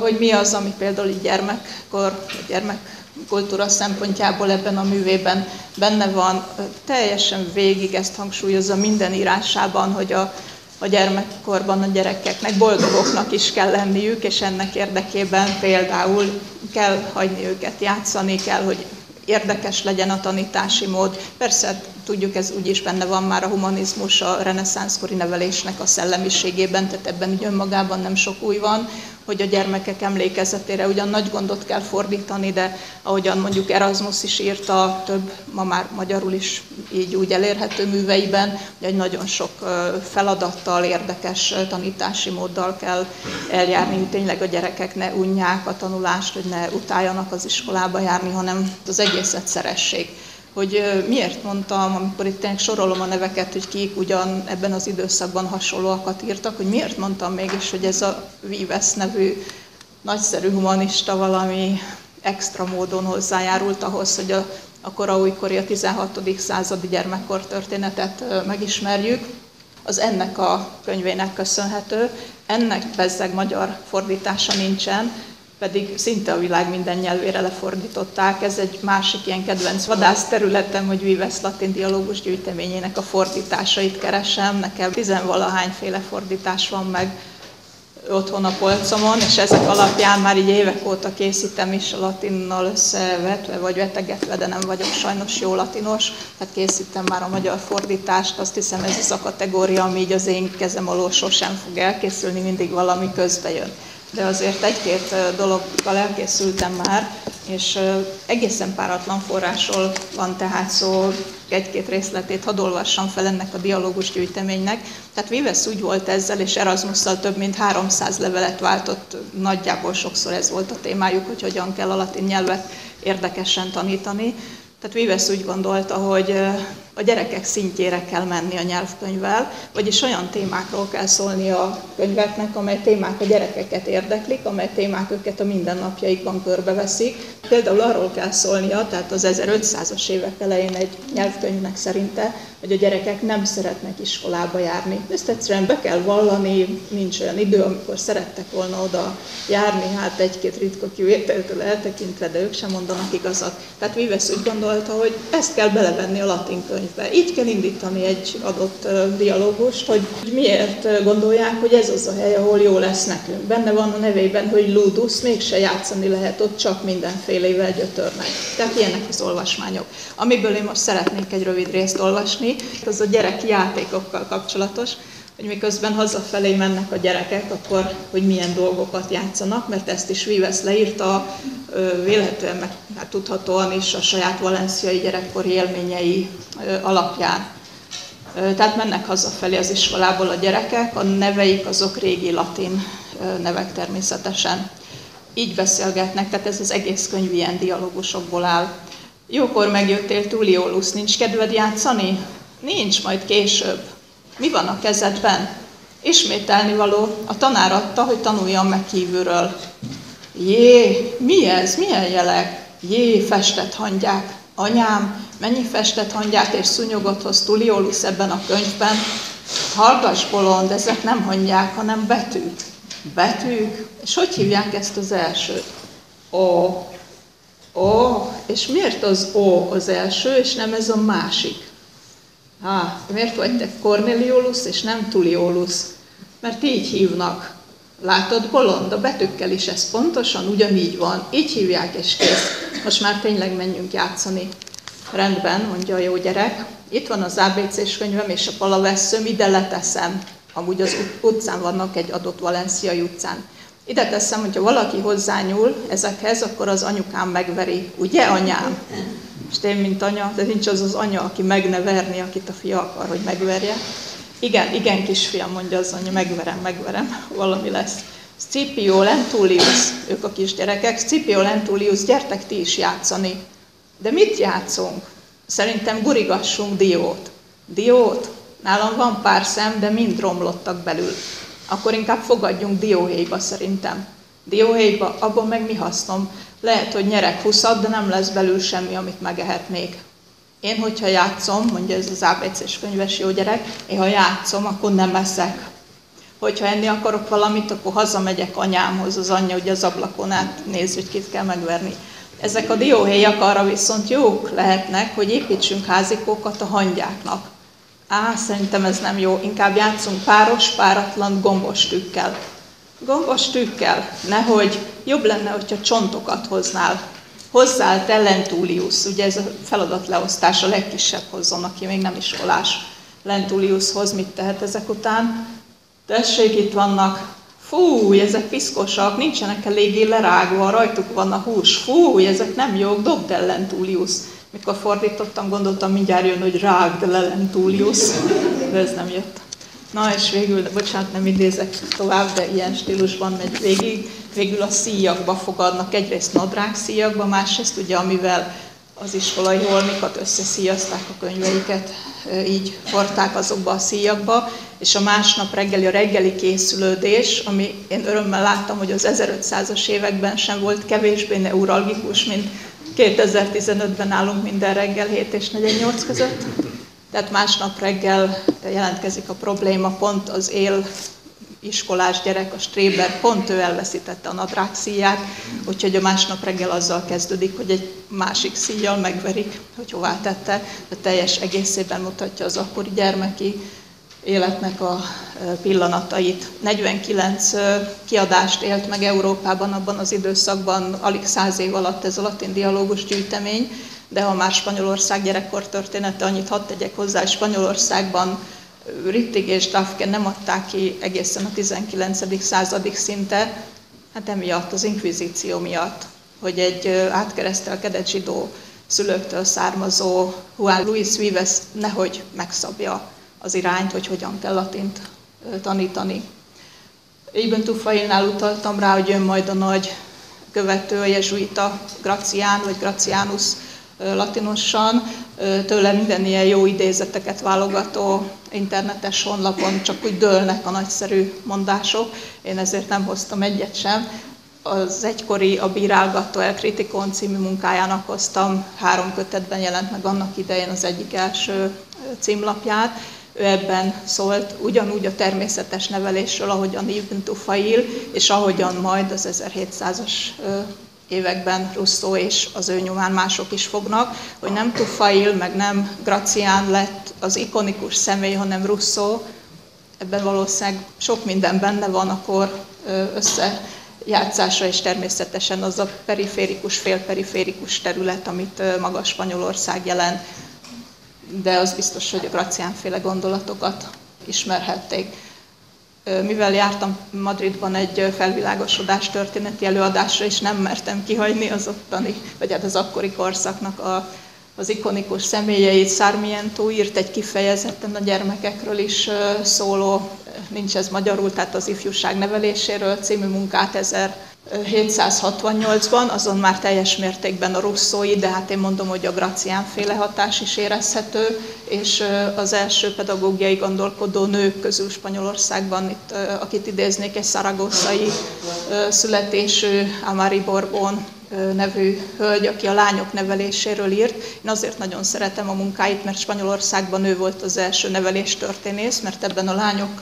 Hogy mi az, ami például így gyermekkor, gyermekkultúra szempontjából ebben a művében benne van, teljesen végig ezt hangsúlyozza minden írásában, hogy a gyermekkorban a gyerekeknek boldogoknak is kell lenniük, és ennek érdekében például kell hagyni őket játszani, kell, hogy érdekes legyen a tanítási mód. Persze tudjuk, ez úgyis benne van már a humanizmus, a reneszánszkori nevelésnek a szellemiségében, tehát ebben önmagában nem sok új van, hogy a gyermekek emlékezetére ugyan nagy gondot kell fordítani, de ahogyan mondjuk Erasmus is írta több, ma már magyarul is így úgy elérhető műveiben, hogy nagyon sok feladattal, érdekes tanítási móddal kell eljárni, hogy tényleg a gyerekek ne unják a tanulást, hogy ne utáljanak az iskolába járni, hanem az egészet szeressék. Hogy miért mondtam, amikor itt tényleg sorolom a neveket, hogy kik ugyan ebben az időszakban hasonlóakat írtak, hogy miért mondtam mégis, hogy ez a Vives nevű nagyszerű humanista valami extra módon hozzájárult ahhoz, hogy a koraújkori, a 16. századi gyermekkortörténetet megismerjük. Az ennek a könyvének köszönhető, ennek bezzeg magyar fordítása nincsen, pedig szinte a világ minden nyelvére lefordították. Ez egy másik ilyen kedvenc vadászterületem, hogy Vives latin dialógus gyűjteményének a fordításait keresem. Nekem 10-valahányféle fordítás van meg otthon a polcomon, és ezek alapján már így évek óta készítem is, latinnal összevetve vagy vetegetve, de nem vagyok sajnos jó latinos, tehát készítem már a magyar fordítást. Azt hiszem, ez az a kategória, ami így az én kezem alól sosem fog elkészülni, mindig valami közbe jön. De azért egy-két dologgal elkészültem már, és egészen páratlan forrásról van tehát szó, egy-két részletét hadd olvassam fel ennek a dialógus gyűjteménynek. Tehát Vives úgy volt ezzel, és Erasmusszal több mint 300 levelet váltott, nagyjából sokszor ez volt a témájuk, hogy hogyan kell a latin nyelvet érdekesen tanítani. Tehát Vives úgy gondolta, hogy a gyerekek szintjére kell menni a nyelvkönyvvel, vagyis olyan témákról kell szólni a könyveknek, amely témák a gyerekeket érdeklik, amely témák őket a mindennapjaikban körbeveszik. Például arról kell szólnia, tehát az 1500-as évek elején egy nyelvkönyvnek szerinte, hogy a gyerekek nem szeretnek iskolába járni. Ezt egyszerűen be kell vallani, nincs olyan idő, amikor szerettek volna oda járni, hát egy-két ritka kivételtől eltekintve, de ők sem mondanak igazat. Tehát Vives úgy gondolta, hogy ezt kell belevenni a latin könyvbe. Így kell indítani egy adott dialógust, hogy miért gondolják, hogy ez az a hely, ahol jó lesz nekünk. Benne van a nevében, hogy ludus, mégse játszani lehet ott, csak mindenfélével gyötörnek. Tehát ilyenek az olvasmányok. Amiből én most szeretnék egy rövid részt olvasni, az a gyerek játékokkal kapcsolatos, hogy miközben hazafelé mennek a gyerekek, akkor hogy milyen dolgokat játszanak, mert ezt is Vives leírta, véletlenül meg hát tudhatóan is a saját valenciai gyerekkori élményei alapján. Tehát mennek hazafelé az iskolából a gyerekek, a neveik azok régi latin nevek természetesen. Így beszélgetnek, tehát ez az egész könyv ilyen dialógusokból áll. Jókor megjöttél, Tulliolus, nincs kedved játszani? Nincs, majd később. Mi van a kezedben? Ismételni való, a tanár adta, hogy tanuljam meg kívülről. Jé, mi ez? Milyen jelek? Jé, festett hangyák. Anyám, mennyi festett hangyát és szúnyogot hoz Tulliolus ebben a könyvben? Hallgass, bolond, ezek nem hangyák, hanem betűk. Betűk? És hogy hívják ezt az elsőt? Ó, és miért az ó az első, és nem ez a másik? Há, miért vagy te Corneliolus, és nem Tulliolus? Mert így hívnak. Látod, bolond, a betűkkel is ez pontosan ugyanígy van. Így hívják, és kész. Most már tényleg menjünk játszani. Rendben, mondja a jó gyerek. Itt van az ABC-s könyvem és a palavesszőm, ide leteszem. Amúgy az utcán vannak, egy adott valenciai utcán. Ide teszem, hogyha valaki hozzányúl ezekhez, akkor az anyukám megveri. Ugye, anyám? Most én, mint anya, de nincs az az anya, aki megneverni, akit a fia akar, hogy megverje. Igen, igen, kisfiam, mondja az anya, megverem, valami lesz. Scipio, Lentulius, ők a kisgyerekek, Scipio, Lentulius, gyertek ti is játszani. De mit játszunk? Szerintem gurigassunk diót. Diót? Nálam van pár szem, de mind romlottak belül. Akkor inkább fogadjunk dióhéjba szerintem. Dióhéjba, abban meg mi hasznom? Lehet, hogy nyerek 20-at, de nem lesz belül semmi, amit megehetnék. Én, hogyha játszom, mondja ez az ABC-s könyves jó gyerek, én ha játszom, akkor nem eszek. Hogyha enni akarok valamit, akkor hazamegyek anyámhoz, az anyja ugye az ablakon át néz, hogy kit kell megverni. Ezek a dióhéjak arra viszont jók lehetnek, hogy építsünk házikókat a hangyáknak. Á, szerintem ez nem jó, inkább játszunk páros, páratlan, gombos tükkel. Gombos tükkel? Nehogy, jobb lenne, hogyha csontokat hoznál. Hozzál te, Lentulius, ugye ez a feladatleosztás, a legkisebb hozzon, aki még nem iskolás. Lentuliushoz mit tehet ezek után? Tessék, itt vannak. Fúj, ezek piszkosak, nincsenek eléggé lerágva, rajtuk van a hús. Fúj, ezek nem jók, dobd el, Lentulius. Mikor fordítottam, gondoltam, mindjárt jön, hogy rágd le, Lentulius, de ez nem jött. Na és végül, bocsánat, nem idézek tovább, de ilyen stílusban megy végig. Végül a szíjakba fogadnak, egyrészt nadrág szíjakba, másrészt ugye, amivel az iskolai holmikat összeszíjazták a könyveiket, így hordták azokba a szíjakba, és a másnap reggeli, a reggeli készülődés, ami én örömmel láttam, hogy az 1500-as években sem volt kevésbé neuralgikus, mint 2015-ben állunk minden reggel 7 és 48 között, tehát másnap reggel jelentkezik a probléma, pont az él iskolás gyerek, a stréber, pont ő elveszítette a nadrág szíját, úgyhogy a másnap reggel azzal kezdődik, hogy egy másik szíjjal megverik, hogy hová tette, de teljes egészében mutatja az akkori gyermeki életnek a pillanatait. 49 kiadást élt meg Európában abban az időszakban, alig 100 év alatt ez a latin dialógus gyűjtemény, de ha már Spanyolország gyerekkortörténete, annyit hadd tegyek hozzá, Spanyolországban Rittig és Dafke nem adták ki egészen a 19. századig szinte, hát emiatt, az inkvizíció miatt, hogy egy átkeresztelkedett zsidó szülőktől származó Juan Luis Vives nehogy megszabja az irányt, hogy hogyan kell latint tanítani. Ibn Tufailnál utaltam rá, hogy jön majd a nagy követő, a jezsuita Gracián vagy Graciánus latinosan. Tőle minden ilyen jó idézeteket válogató internetes honlapon csak úgy dőlnek a nagyszerű mondások. Én ezért nem hoztam egyet sem. Az egykori A bírálgató el kritikon című munkájának hoztam, 3 kötetben jelent meg annak idején az egyik első címlapját. Ő ebben szólt ugyanúgy a természetes nevelésről, ahogyan Ibn Tufail, és ahogyan majd az 1700-as években Ruszó és az ő nyomán mások is fognak, hogy nem Tufail, meg nem Gracián lett az ikonikus személy, hanem Ruszó. Ebben valószínűleg sok minden benne van a kor összejátszása, és természetesen az a periférikus, félperiférikus terület, amit maga Spanyolország jelent. De az biztos, hogy a Gracián-féle gondolatokat ismerhették. Mivel jártam Madridban egy felvilágosodás történeti előadásra, és nem mertem kihagyni az ottani, vagy hát az akkori korszaknak az ikonikus személyeit, Sarmiento írt egy kifejezetten a gyermekekről is szóló, nincs ez magyarul, tehát az ifjúság neveléséről című munkát 1768-ban, azon már teljes mértékben a russzói, de hát én mondom, hogy a Gracián-féle hatás is érezhető, és az első pedagógiai gondolkodó nők közül Spanyolországban, itt, akit idéznék, egy szaragoszai születésű Amari Borbón nevű hölgy, aki a lányok neveléséről írt. Én azért nagyon szeretem a munkáit, mert Spanyolországban ő volt az első neveléstörténész, mert ebben a lányok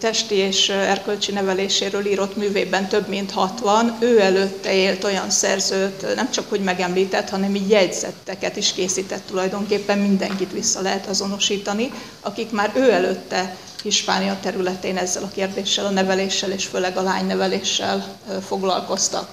testi és erkölcsi neveléséről írott művében több mint 60. Ő előtte élt olyan szerzőt, nem csak hogy megemlített, hanem így jegyzetteket is készített tulajdonképpen, mindenkit vissza lehet azonosítani, akik már ő előtte Hispánia területén ezzel a kérdéssel, a neveléssel és főleg a lányneveléssel foglalkoztak.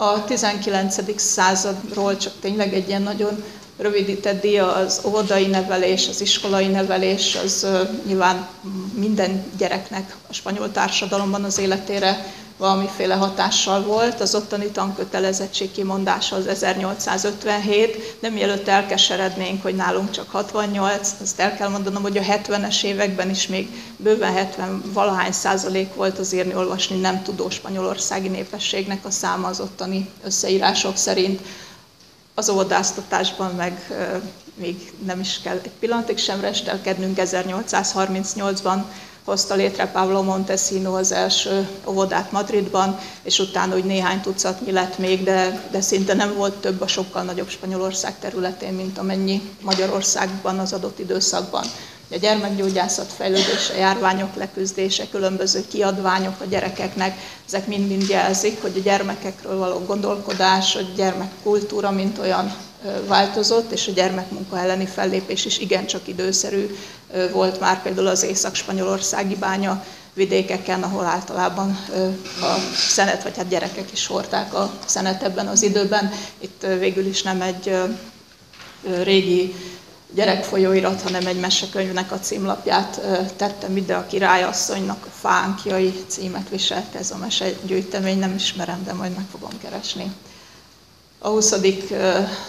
A 19. századról csak tényleg egy ilyen nagyon rövidített díja, az óvodai nevelés, az iskolai nevelés, az nyilván minden gyereknek a spanyol társadalomban az életére valamiféle hatással volt. Az ottani tankötelezettség kimondása az 1857, de mielőtt elkeserednénk, hogy nálunk csak 68, azt el kell mondanom, hogy a 70-es években is még bőven 70-valahány százalék volt az írni-olvasni nem tudó spanyolországi népességnek a száma az ottani összeírások szerint. Az óvodáztatásban meg még nem is kell egy pillanatig sem restelkednünk, 1838-ban hozta létre Pablo Montesino az első óvodát Madridban, és utána úgy néhány tucatnyi lett még, de szinte nem volt több a sokkal nagyobb Spanyolország területén, mint amennyi Magyarországban az adott időszakban. A gyermekgyógyászat fejlődése, járványok leküzdése, különböző kiadványok a gyerekeknek, ezek mind-mind jelzik, hogy a gyermekekről való gondolkodás, a gyermekkultúra mint olyan változott, és a gyermekmunka elleni fellépés is igencsak időszerű volt már például az észak-spanyolországi bánya vidékeken, ahol általában a szenet, vagy hát gyerekek is hordták a szenet ebben az időben. Itt végül is nem egy régi gyerekfolyóirat, hanem egy mesekönyvnek a címlapját tettem ide, a királyasszonynak a fánkjai címet viselte ez a mesegyűjtemény, nem ismerem, de majd meg fogom keresni. A 20.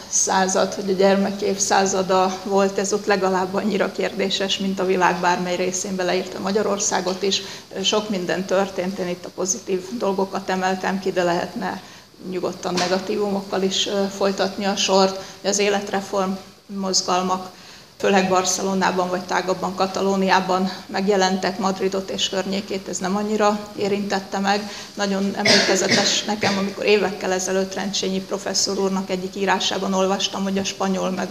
század, hogy a gyermek évszázada volt, ez ott legalább annyira kérdéses, mint a világ bármely részén, beleértve Magyarországot is. Sok minden történt, én itt a pozitív dolgokat emeltem ki, de lehetne nyugodtan negatívumokkal is folytatni a sort. Az életreform mozgalmak, főleg Barcelonában vagy tágabban Katalóniában megjelentek, Madridot és környékét ez nem annyira érintette meg. Nagyon emlékezetes nekem, amikor évekkel ezelőtt Rencsényi professzor úrnak egyik írásában olvastam, hogy a spanyol meg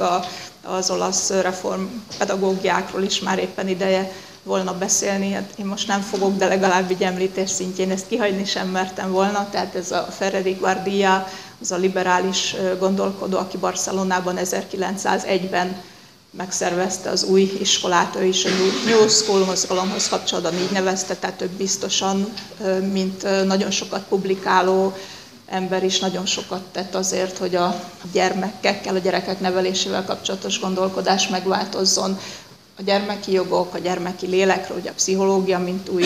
az olasz reformpedagógiákról is már éppen ideje volna beszélni. Hát én most nem fogok, de legalább így említés szintjén ezt kihagyni sem mertem volna. Tehát ez a Ferrer Guardiola, az a liberális gondolkodó, aki Barcelonában 1901-ben megszervezte az új iskolát, ő is a New School mozgalomhoz kapcsolatban így nevezte, tehát ő biztosan, mint nagyon sokat publikáló ember is nagyon sokat tett azért, hogy a gyermekekkel, a gyerekek nevelésével kapcsolatos gondolkodás megváltozzon. A gyermeki jogok, a gyermeki lélekről, ugye a pszichológia, mint új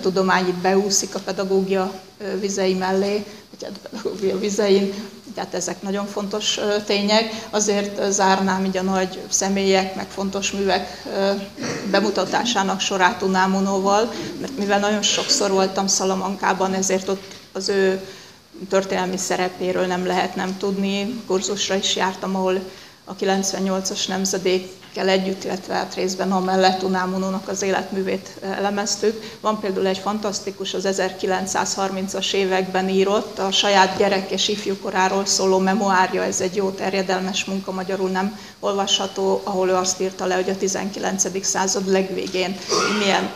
tudomány, itt beúszik a pedagógia vizei mellé, ugye a pedagógia vizein, tehát ezek nagyon fontos tények. Azért zárnám így a nagy személyek, meg fontos művek bemutatásának sorát Unamunóval, mert mivel nagyon sokszor voltam Szalamankában, ezért ott az ő történelmi szerepéről nem lehet nem tudni. Kurzusra is jártam, ahol a 98-as nemzedékkel együtt, illetve hát részben amellett Unamunónak az életművét elemeztük. Van például egy fantasztikus, az 1930-as években írott, a saját gyerek és ifjúkoráról szóló memoárja, ez egy jó terjedelmes munka, magyarul nem olvasható, ahol ő azt írta le, hogy a 19. század legvégén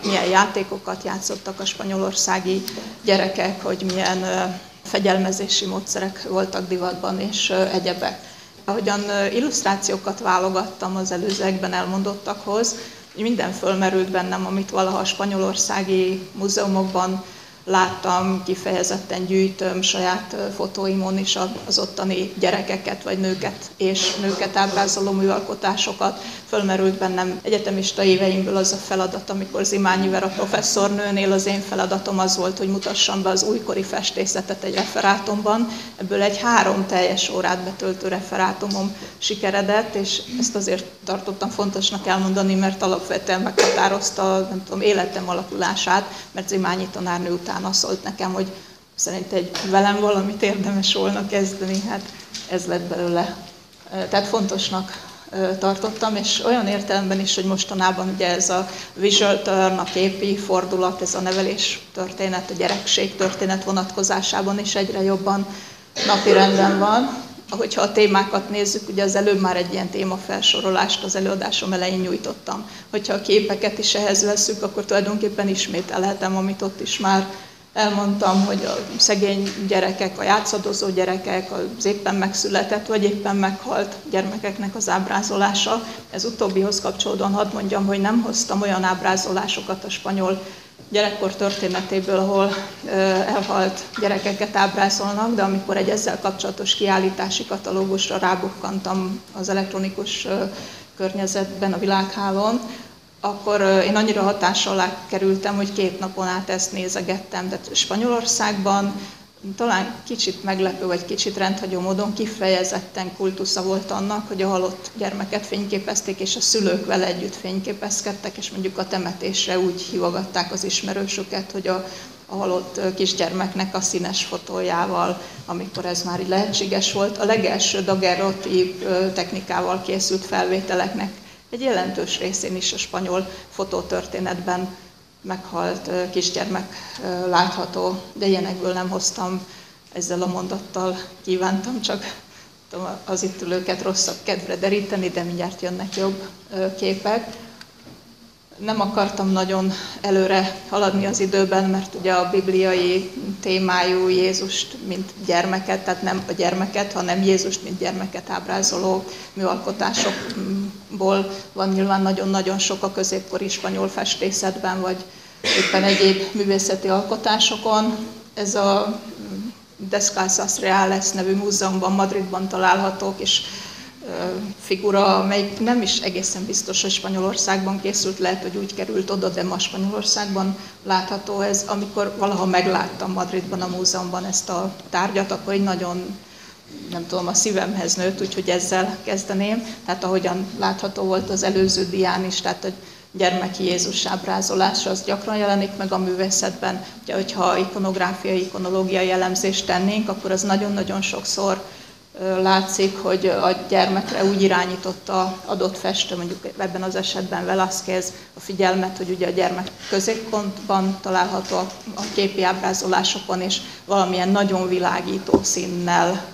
milyen játékokat játszottak a spanyolországi gyerekek, hogy milyen fegyelmezési módszerek voltak divatban, és egyebek. Ahogyan illusztrációkat válogattam az előzőekben elmondottakhoz, minden fölmerült bennem, amit valaha a spanyolországi múzeumokban láttam, kifejezetten gyűjtöm saját fotóimon is az ottani gyerekeket, vagy nőket ábrázoló műalkotásokat. Fölmerült bennem egyetemista éveimből az a feladat, amikor Zimányi Vera professzornőnél az én feladatom az volt, hogy mutassam be az újkori festészetet egy referátumban. Ebből egy 3 teljes órát betöltő referátumom sikeredett, és ezt azért tartottam fontosnak elmondani, mert alapvetően meghatározta, nem tudom, életem alakulását, mert Zimányi tanárnő utána szólt nekem, hogy szerint egy velem valamit érdemes volna kezdeni, hát ez lett belőle. Tehát fontosnak tartottam, és olyan értelemben is, hogy mostanában ugye ez a visual turn, a képi fordulat, ez a nevelés történet, a gyerekség történet vonatkozásában is egyre jobban napirenden van. Ahogyha a témákat nézzük, ugye az előbb már egy ilyen témafelsorolást az előadásom elején nyújtottam. Hogyha a képeket is ehhez veszünk, akkor tulajdonképpen ismételhetem, amit ott is már elmondtam, hogy a szegény gyerekek, a játszadozó gyerekek, az éppen megszületett vagy éppen meghalt gyermekeknek az ábrázolása. Ez utóbbihoz kapcsolódóan hadd mondjam, hogy nem hoztam olyan ábrázolásokat a spanyol gyerekkor történetéből, ahol elhalt gyerekeket ábrázolnak, de amikor egy ezzel kapcsolatos kiállítási katalógusra rábukkantam az elektronikus környezetben, a világhálón, akkor én annyira hatás alá kerültem, hogy 2 napon át ezt nézegettem. De Spanyolországban talán kicsit meglepő, vagy kicsit rendhagyó módon kifejezetten kultusza volt annak, hogy a halott gyermeket fényképezték, és a szülők vele együtt fényképezkedtek, és mondjuk a temetésre úgy hívogatták az ismerősöket, hogy a halott kisgyermeknek a színes fotójával, amikor ez már így lehetséges volt, a legelső daguerreotíp technikával készült felvételeknek egy jelentős részén is a spanyol fotótörténetben meghalt kisgyermek látható, de ilyenekből nem hoztam, ezzel a mondattal kívántam csak az itt ülőket rosszabb kedvre deríteni, de mindjárt jönnek jobb képek. Nem akartam nagyon előre haladni az időben, mert ugye a bibliai témájú Jézust, mint gyermeket, tehát nem a gyermeket, hanem Jézust, mint gyermeket ábrázoló műalkotásokból van nyilván nagyon-nagyon sok a középkori spanyol festészetben, vagy éppen egyéb művészeti alkotásokon. Ez a Descalzas Reales nevű múzeumban, Madridban találhatók, és figura, amely nem is egészen biztos, hogy Spanyolországban készült, lehet, hogy úgy került oda, de ma Spanyolországban látható ez. Amikor valaha megláttam Madridban, a múzeumban ezt a tárgyat, akkor így nagyon, nem tudom, a szívemhez nőtt, úgyhogy ezzel kezdeném. Tehát ahogyan látható volt az előző dián is, tehát a gyermeki Jézus ábrázolása az gyakran jelenik meg a művészetben. Ugye, hogyha ikonográfiai, ikonológiai elemzést tennénk, akkor az nagyon-nagyon sokszor látszik, hogy a gyermekre úgy irányította adott festő, mondjuk ebben az esetben Velázquez, a figyelmet, hogy ugye a gyermek középpontban található a képi ábrázolásokon, és valamilyen nagyon világító színnel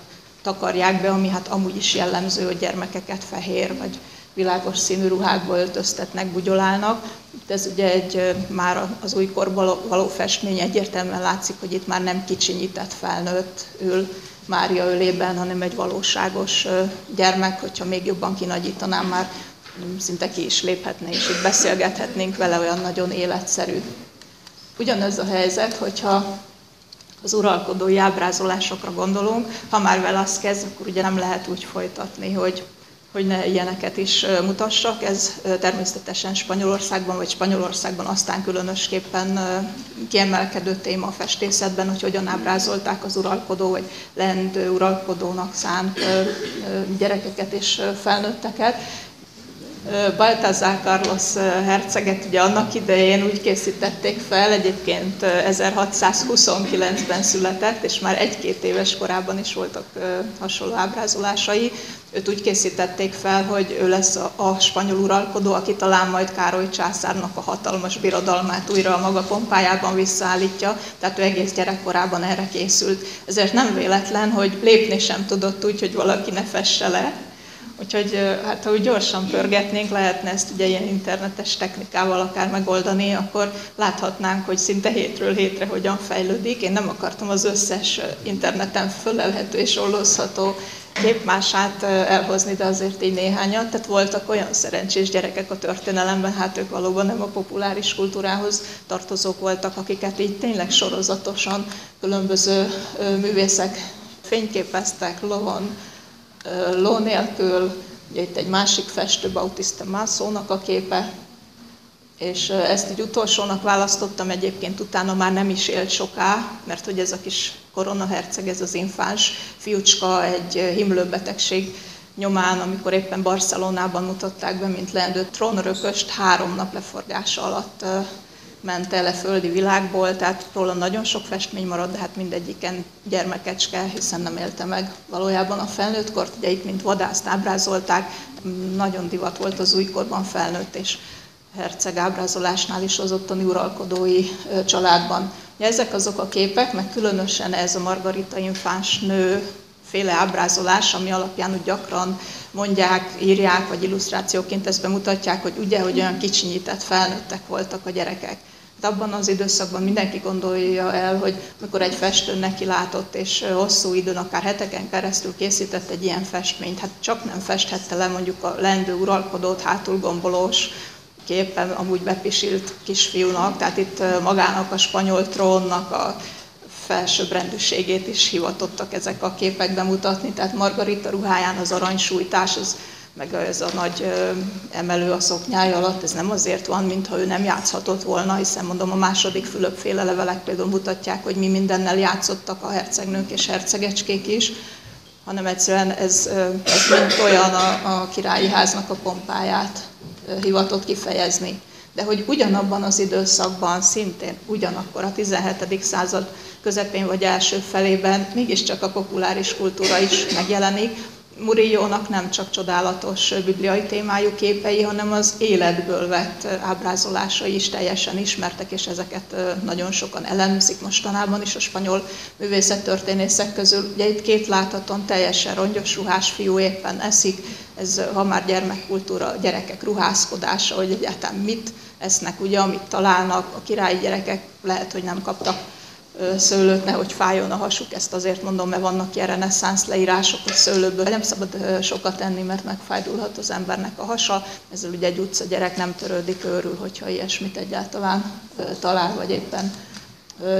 takarják be, ami hát amúgy is jellemző, hogy gyermekeket fehér vagy világos színű ruhákba öltöztetnek, bugyolálnak. Itt ez ugye egy már az újkorban való festmény, egyértelműen látszik, hogy itt már nem kicsinyített felnőtt ül Mária ölében, hanem egy valóságos gyermek, hogyha még jobban kinagyítanám, már szinte ki is léphetne, és itt beszélgethetnénk vele, olyan nagyon életszerű. Ugyanez a helyzet, hogyha az uralkodói ábrázolásokra gondolunk, ha már Velázquez, akkor ugye nem lehet úgy folytatni, hogy hogy ne ilyeneket is mutassak. Ez természetesen Spanyolországban, vagy Spanyolországban aztán különösképpen kiemelkedő téma a festészetben, hogy hogyan ábrázolták az uralkodó, vagy leendő uralkodónak szánt gyerekeket és felnőtteket. Baltazar Carlos herceget ugye annak idején úgy készítették fel, egyébként 1629-ben született, és már egy-két éves korában is voltak hasonló ábrázolásai. Őt úgy készítették fel, hogy ő lesz a spanyol uralkodó, aki talán majd Károly császárnak a hatalmas birodalmát újra a maga pompájában visszaállítja, tehát ő egész gyerekkorában erre készült. Ezért nem véletlen, hogy lépni sem tudott úgy, hogy valaki ne fesse le. Úgyhogy hát, ha úgy gyorsan pörgetnénk, lehetne ezt ugye ilyen internetes technikával akár megoldani, akkor láthatnánk, hogy szinte hétről hétre hogyan fejlődik. Én nem akartam az összes interneten fölelhető és ollózható képmását elhozni, de azért így néhányat. Tehát voltak olyan szerencsés gyerekek a történelemben, hát ők valóban nem a populáris kultúrához tartozók voltak, akiket így tényleg sorozatosan különböző művészek fényképeztek lovon, ló nélkül, ugye itt egy másik festő, Bautista Mászónak a képe, és ezt egy utolsónak választottam, egyébként utána már nem is élt soká, mert hogy ez a kis koronaherceg, ez az infáns fiúcska egy himlőbetegség nyomán, amikor éppen Barcelonában mutatták be, mint leendő trónörököst, 3 nap leforgása alatt ment el a földi világból, tehát róla nagyon sok festmény maradt, de hát mindegyiken gyermekecske, hiszen nem élte meg valójában a felnőttkort. Ugye itt, mint vadászt ábrázolták, nagyon divat volt az újkorban felnőtt és herceg ábrázolásnál is az ottani uralkodói családban. Ugye ezek azok a képek, meg különösen ez a Margarita infáns nő féle ábrázolás, ami alapján úgy gyakran mondják, írják, vagy illusztrációként ezt bemutatják, hogy ugye, hogy olyan kicsinyített felnőttek voltak a gyerekek. Hát abban az időszakban mindenki gondolja el, hogy mikor egy festő neki látott, és hosszú időn, akár heteken keresztül készített egy ilyen festményt, hát csak nem festhette le mondjuk a leendő uralkodót hátulgombolós képen, amúgy bepisilt kisfiúnak, tehát itt magának a spanyol trónnak a felsőbbrendűségét is hivatottak ezek a képek bemutatni, tehát Margarita ruháján az aranysújtás, meg ez a nagy emelő a szoknyája alatt, ez nem azért van, mintha ő nem játszhatott volna, hiszen mondom, a második Fülöp-féle levelek például mutatják, hogy mi mindennel játszottak a hercegnők és hercegecskék is, hanem egyszerűen ez mint olyan a királyi háznak a pompáját hivatott kifejezni. De hogy ugyanabban az időszakban, szintén ugyanakkor a 17. század közepén vagy első felében mégiscsak a populáris kultúra is megjelenik. Murillo-nak nem csak csodálatos bibliai témájú képei, hanem az életből vett ábrázolásai is teljesen ismertek, és ezeket nagyon sokan elemzik mostanában is a spanyol művészettörténészek közül. Ugye itt két láthatóan teljesen rongyos ruhás fiú éppen eszik, ez ha már gyermekkultúra, gyerekek ruházkodása, hogy egyáltalán mit esznek, ugye, amit találnak, a királyi gyerekek lehet, hogy nem kaptak szőlőt, nehogy fájjon a hasuk, ezt azért mondom, mert vannak ilyen reneszánsz leírások, hogy szőlőből nem szabad sokat enni, mert megfájdulhat az embernek a hasa, ezzel ugye egy utca gyerek nem törődik őrül, hogyha ilyesmit egyáltalán talál, vagy éppen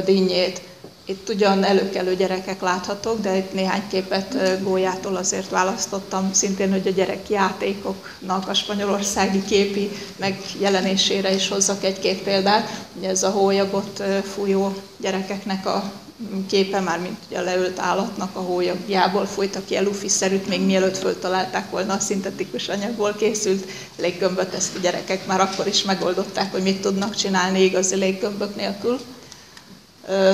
dinnyét. Itt ugyan előkelő gyerekek láthatók, de itt néhány képet Goyától azért választottam, szintén, hogy a gyerekjátékoknak a spanyolországi képi megjelenésére is hozzak egy-két példát. Ugye ez a hólyagot fújó gyerekeknek a képe, már mint ugye a leölt állatnak a hólyagjából fújtak ki a lufiszerűt, még mielőtt föltalálták volna a szintetikus anyagból készült léggömböt, ezt a gyerekek már akkor is megoldották, hogy mit tudnak csinálni igazi léggömbök nélkül.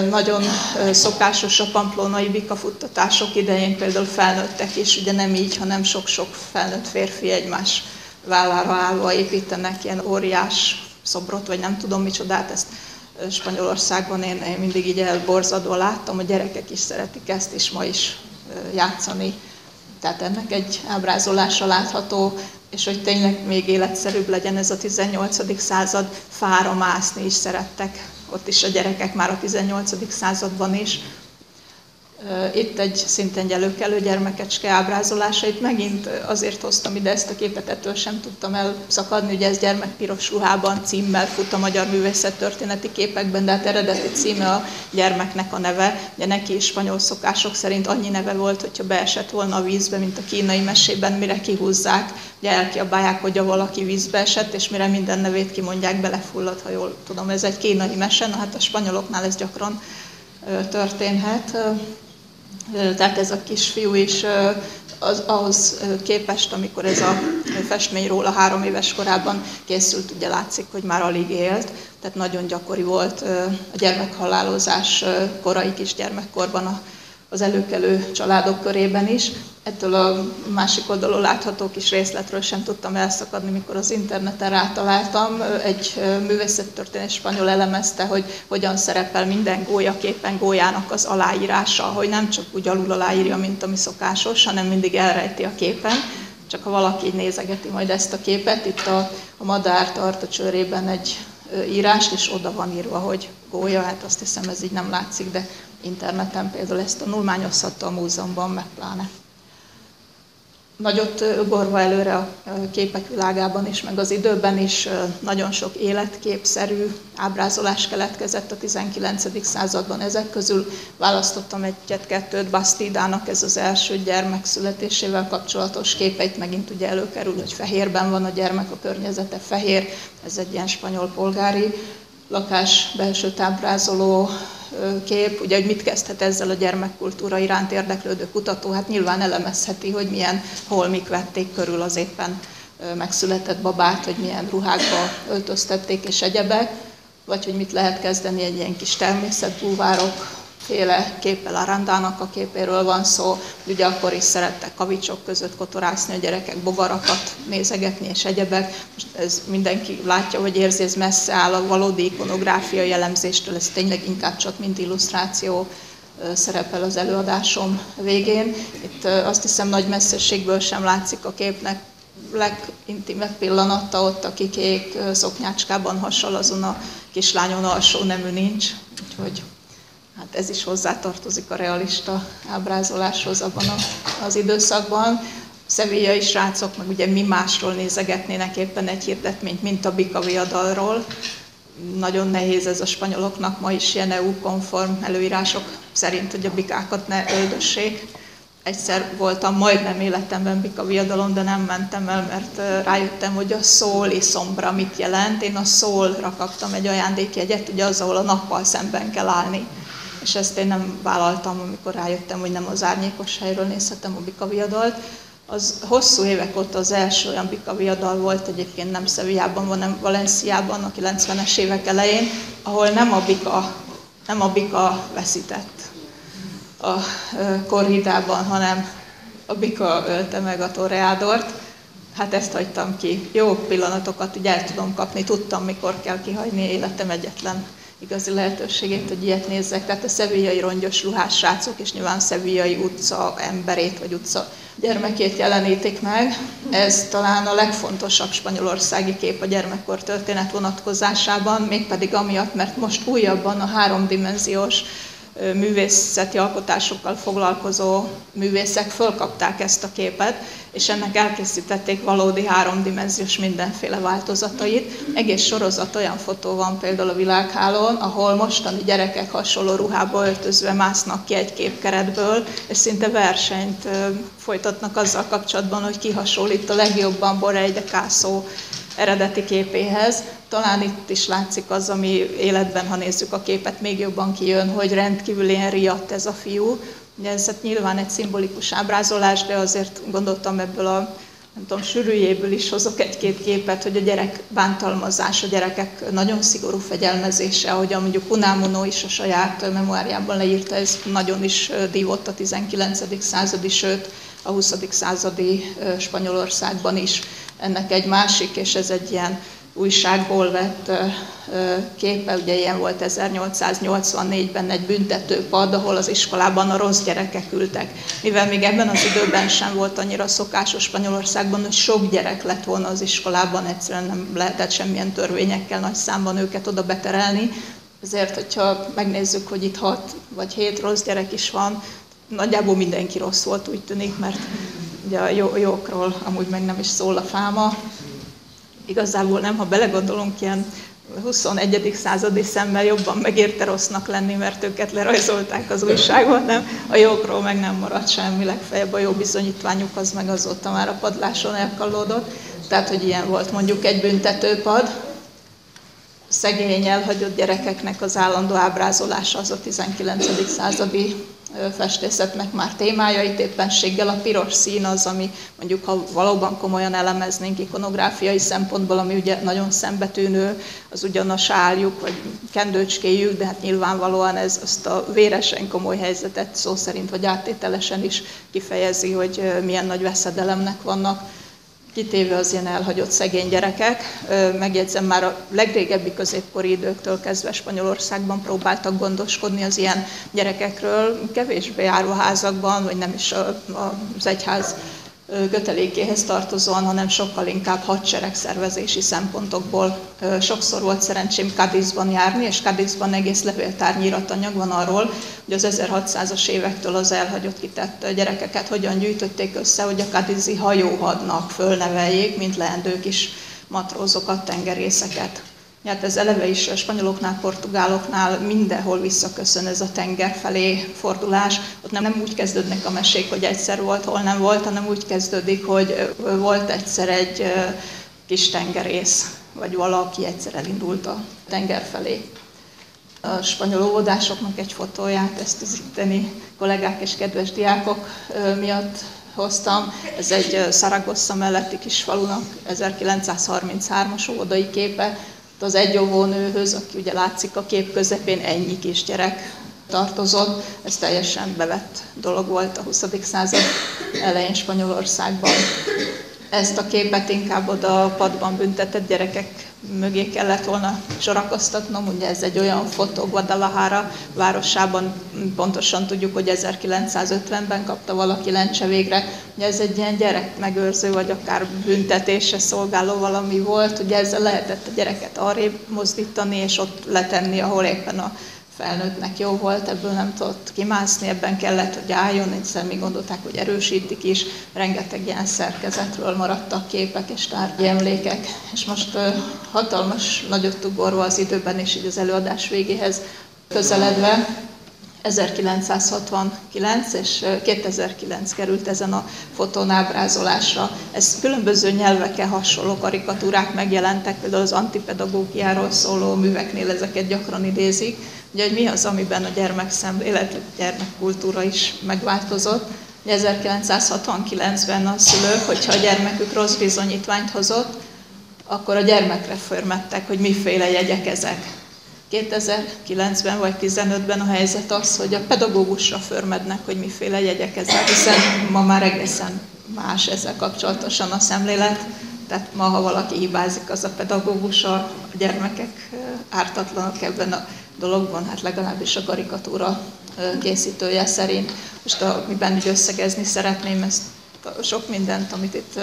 Nagyon szokásos a pamplonai bikafuttatások idején például felnőttek is, ugye nem így, hanem sok-sok felnőtt férfi egymás vállára állva építenek ilyen óriás szobrot, vagy nem tudom micsodát, ezt Spanyolországban én mindig így elborzadva láttam, a gyerekek is szeretik ezt, és ma is játszani. Tehát ennek egy ábrázolása látható, és hogy tényleg még életszerűbb legyen ez a 18. század, fára mászni is szerettek. Ott is a gyerekek már a 18. században is. Itt egy szintén előkelő gyermekecske ábrázolásait megint azért hoztam ide, ezt a képet ettől sem tudtam elszakadni, ugye ez gyermekpiros ruhában címmel fut a magyar művészettörténeti képekben, de hát eredeti címe a gyermeknek a neve. Ugye neki is spanyol szokások szerint annyi neve volt, hogyha beesett volna a vízbe, mint a kínai mesében, mire kihúzzák, ugye elkiabálják, hogy a valaki vízbe esett, és mire minden nevét kimondják, belefullad, ha jól tudom. Ez egy kínai mese, na hát a spanyoloknál ez gyakran történhet. Tehát ez a kisfiú is ahhoz képest, amikor ez a festmény róla 3 éves korában készült, ugye látszik, hogy már alig élt, tehát nagyon gyakori volt a gyermekhalálozás korai kisgyermekkorban az előkelő családok körében is. Ettől a másik oldalon látható kis részletről sem tudtam elszakadni, mikor az interneten rátaláltam. Egy művészettörténész spanyol elemezte, hogy hogyan szerepel minden Goya képen Goyának az aláírása, hogy nem csak úgy alul aláírja, mint ami szokásos, hanem mindig elrejti a képen. Csak ha valaki így nézegeti majd ezt a képet, itt a madár tart a csőrében egy írást, és oda van írva, hogy Goya, hát azt hiszem ez így nem látszik, de interneten például ezt tanulmányozhatta a múzeumban, meg pláne. Nagyot ugorva előre a képek világában is, meg az időben is nagyon sok életképszerű ábrázolás keletkezett a 19. században. Ezek közül választottam egyet-kettőt, Bastidának ez az első gyermek születésével kapcsolatos képeit, megint ugye előkerül, hogy fehérben van a gyermek, a környezete fehér, ez egy ilyen spanyol polgári lakás belsőt ábrázoló kép, ugye, hogy mit kezdhet ezzel a gyermekkultúra iránt érdeklődő kutató, hát nyilván elemezheti, hogy milyen holmik vették körül az éppen megszületett babát, hogy milyen ruhákba öltöztették és egyebek, vagy hogy mit lehet kezdeni egy ilyen kis természetbúvárok féle képpel. Arandának a képéről van szó, ugye akkor is szerettek kavicsok között kotorászni a gyerekek, bogarakat nézegetni és egyebek. Most ez mindenki látja, hogy érzi, ez messze áll a valódi ikonográfiai elemzéstől, ez tényleg inkább csak mint illusztráció szerepel az előadásom végén. Itt azt hiszem nagy messzességből sem látszik a képnek legintimebb pillanata ott, aki kék szoknyácskában hasal, azon a kislányon alsó nemű nincs, úgyhogy hát ez is hozzátartozik a realista ábrázoláshoz abban az időszakban. Szevélyai srácok meg ugye mi másról nézegetnének éppen egy hirdetményt, mint a Bika viadalról. Nagyon nehéz ez a spanyoloknak, ma is ilyen EU-konform előírások szerint, hogy a bikákat ne öldössék. Egyszer voltam majdnem életemben Bika viadalon, de nem mentem el, mert rájöttem, hogy a szól és szombra mit jelent. Én a szólra kaptam egy ajándékjegyet, ugye az, ahol a nappal szemben kell állni. És ezt én nem vállaltam, amikor rájöttem, hogy nem az árnyékos helyről nézhetem a Bika viadalt. Az hosszú évek óta az első olyan Bika viadal volt, egyébként nem Sevillában, hanem Valenciában a 90-es évek elején, ahol nem a bika veszített a korridában, hanem a bika ölte meg a toreadort. Hát ezt hagytam ki. Jó pillanatokat ugye el tudom kapni, tudtam, mikor kell kihagyni, életem egyetlen igazi lehetőségét, hogy ilyet nézzek. Tehát a szevélyai rongyos ruhás srácok, és nyilván szevélyai utca emberét, vagy utca gyermekét jelenítik meg. Ez talán a legfontosabb spanyolországi kép a gyermekkor történet vonatkozásában, mégpedig amiatt, mert most újabban a 3D művészeti alkotásokkal foglalkozó művészek fölkapták ezt a képet, és ennek elkészítették valódi 3D mindenféle változatait. Egész sorozat olyan fotó van például a világhálón, ahol mostani gyerekek hasonló ruhába öltözve másznak ki egy képkeretből, és szinte versenyt folytatnak azzal kapcsolatban, hogy ki hasonlít a legjobban Borrell de Cászó eredeti képéhez. Talán itt is látszik az, ami életben, ha nézzük a képet, még jobban kijön, hogy rendkívül ilyen riadt ez a fiú. Ugye ez hát nyilván egy szimbolikus ábrázolás, de azért gondoltam ebből a sűrűjéből is hozok egy-két képet, hogy a gyerek bántalmazása, a gyerekek nagyon szigorú fegyelmezése, ahogyan mondjuk Unamuno is a saját memoárjában leírta, ez nagyon is dívott a 19. századi, sőt a 20. századi Spanyolországban is. Ennek egy másik, és ez egy ilyen újságból vett képe, ugye ilyen volt 1884-ben egy büntetőpad, ahol az iskolában a rossz gyerekek ültek. Mivel még ebben az időben sem volt annyira szokásos Spanyolországban, hogy sok gyerek lett volna az iskolában, egyszerűen nem lehetett semmilyen törvényekkel nagy számban őket oda beterelni. Ezért, hogyha megnézzük, hogy itt 6 vagy 7 rossz gyerek is van, Nagyjából mindenki rossz volt, úgy tűnik, mert ugye a jókról amúgy meg nem is szól a fáma. Igazából nem, ha belegondolunk, ilyen 21. századi szemmel jobban megérte rossznak lenni, mert őket lerajzolták az újságban, nem? A jókról meg nem maradt semmi, legfeljebb a jó bizonyítványuk az meg azóta már a padláson elkallódott. Tehát, hogy ilyen volt mondjuk egy büntetőpad. A szegény elhagyott gyerekeknek az állandó ábrázolása az a 19. századi festészetnek már témája, itt éppenséggel a piros szín az, ami mondjuk, ha valóban komolyan elemeznénk ikonográfiai szempontból, ami ugye nagyon szembetűnő, az ugyan a sáljuk, vagy kendőcskéjük, de hát nyilvánvalóan ez azt a véresen komoly helyzetet szó szerint, vagy áttételesen is kifejezi, hogy milyen nagy veszedelemnek vannak kitéve az ilyen elhagyott szegény gyerekek. Megjegyzem, már a legrégebbi középkori időktől kezdve Spanyolországban próbáltak gondoskodni az ilyen gyerekekről, kevésbé járva házakban, vagy nem is az egyház kötelékéhez tartozóan, hanem sokkal inkább hadseregszervezési szempontokból. Sokszor volt szerencsém Cadizban járni, és Cadizban egész levéltárnyi iratanyag van arról, hogy az 1600-as évektől az elhagyott kitett gyerekeket hogyan gyűjtötték össze, hogy a Cadizi hajóhadnak fölneveljék, mint leendő kis matrózokat, tengerészeket. Hát ez eleve is a spanyoloknál, portugáloknál mindenhol visszaköszön ez a tenger felé fordulás. Ott nem úgy kezdődnek a mesék, hogy egyszer volt, hol nem volt, hanem úgy kezdődik, hogy volt egyszer egy kis tengerész, vagy valaki egyszer elindult a tenger felé. A spanyol óvodásoknak egy fotóját, ezt az itteni kollégák és kedves diákok miatt hoztam. Ez egy Zaragoza melletti kis falunak 1933-as óvodai képe. Az egy óvónőhöz, aki ugye látszik a kép közepén, ennyi kisgyerek tartozott. Ez teljesen bevett dolog volt a 20. század elején Spanyolországban. Ezt a képet inkább oda a padban büntetett gyerekek mögé kellett volna sorakoztatnom. Ugye ez egy olyan fotó Guadalajara városában, pontosan tudjuk, hogy 1950-ben kapta valaki lencse végre. Ugye ez egy ilyen gyerekmegőrző, vagy akár büntetése szolgáló valami volt. Ugye ezzel lehetett a gyereket arrébb mozdítani, és ott letenni, ahol éppen a felnőttnek jó volt, ebből nem tudott kimászni, ebben kellett, hogy álljon, egyszer még gondolták, hogy erősítik is, rengeteg ilyen szerkezetről maradtak képek és tárgyi emlékek. És most hatalmas, nagyot ugorva az időben és így az előadás végéhez közeledve, 1969 és 2009 került ezen a fotón ábrázolásra. Ez különböző nyelveken hasonló karikatúrák megjelentek, például az antipedagógiáról szóló műveknél ezeket gyakran idézik. Ugye, hogy mi az, amiben a gyermekszemlélet, gyermekkultúra is megváltozott. 1969-ben a szülők, hogyha a gyermekük rossz bizonyítványt hozott, akkor a gyermekre förmedtek, hogy miféle jegyek ezek. 2009-ben vagy 2015-ben a helyzet az, hogy a pedagógusra förmednek, hogy miféle jegyek ezek, hiszen ma már egészen más ezzel kapcsolatosan a szemlélet. Tehát ma, ha valaki hibázik, az a pedagógus, a gyermekek ártatlanok ebben a dologban, hát legalábbis a karikatúra készítője szerint. Most amiben így összegezni szeretném ezt sok mindent, amit itt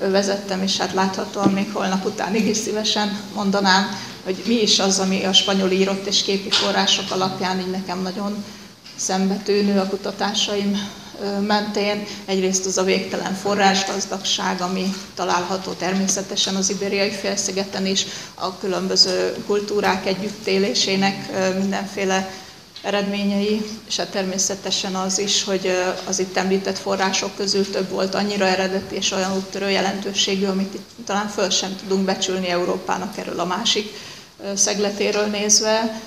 elővezettem, és hát láthatóan még holnap utánig is szívesen mondanám, hogy mi is az, ami a spanyol írott és képi források alapján így nekem nagyon szembetűnő a kutatásaim mentén. Egyrészt az a végtelen forrásgazdagság, ami található természetesen az Ibériai félszigeten is, a különböző kultúrák együttélésének mindenféle eredményei, és hát természetesen az is, hogy az itt említett források közül több volt annyira eredeti és olyan úttörő jelentőségű, amit itt talán föl sem tudunk becsülni Európának erről a másik szegletéről nézve.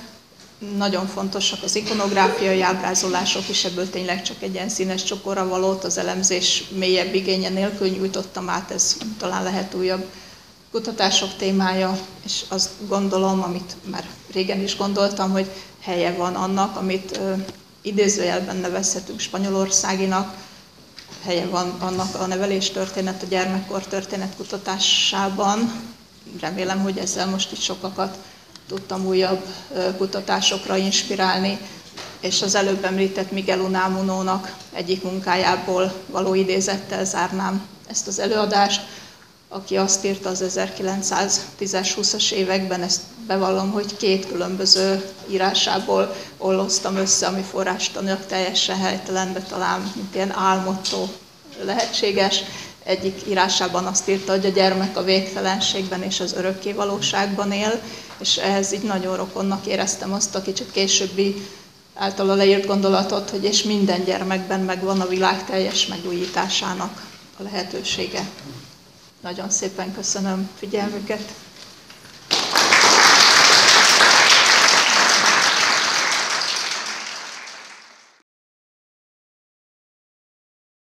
Nagyon fontosak az ikonográfiai ábrázolások is, ebből tényleg csak egy ilyen színes csokorra valót az elemzés mélyebb igénye nélkül nyújtottam át, ez talán lehet újabb kutatások témája, és azt gondolom, amit már régen is gondoltam, hogy helye van annak, amit idézőjelben nevezhetünk spanyolországinak, helye van annak a neveléstörténet, a gyermekkortörténet kutatásában. Remélem, hogy ezzel most itt sokakat tudtam újabb kutatásokra inspirálni, és az előbb említett Miguel Unamunónak egyik munkájából való idézettel zárnám ezt az előadást. aki azt írta az 1910-20-as években, ezt bevallom, hogy két különböző írásából olloztam össze, ami forrástanilag teljesen helytelen, de talán mint ilyen álmotó lehetséges. Egyik írásában azt írta, hogy a gyermek a végtelenségben és az örökké valóságban él, és ehhez így nagyon rokonnak éreztem azt a kicsit későbbi általa leírt gondolatot, hogy és minden gyermekben megvan a világ teljes megújításának a lehetősége. Nagyon szépen köszönöm figyelmüket!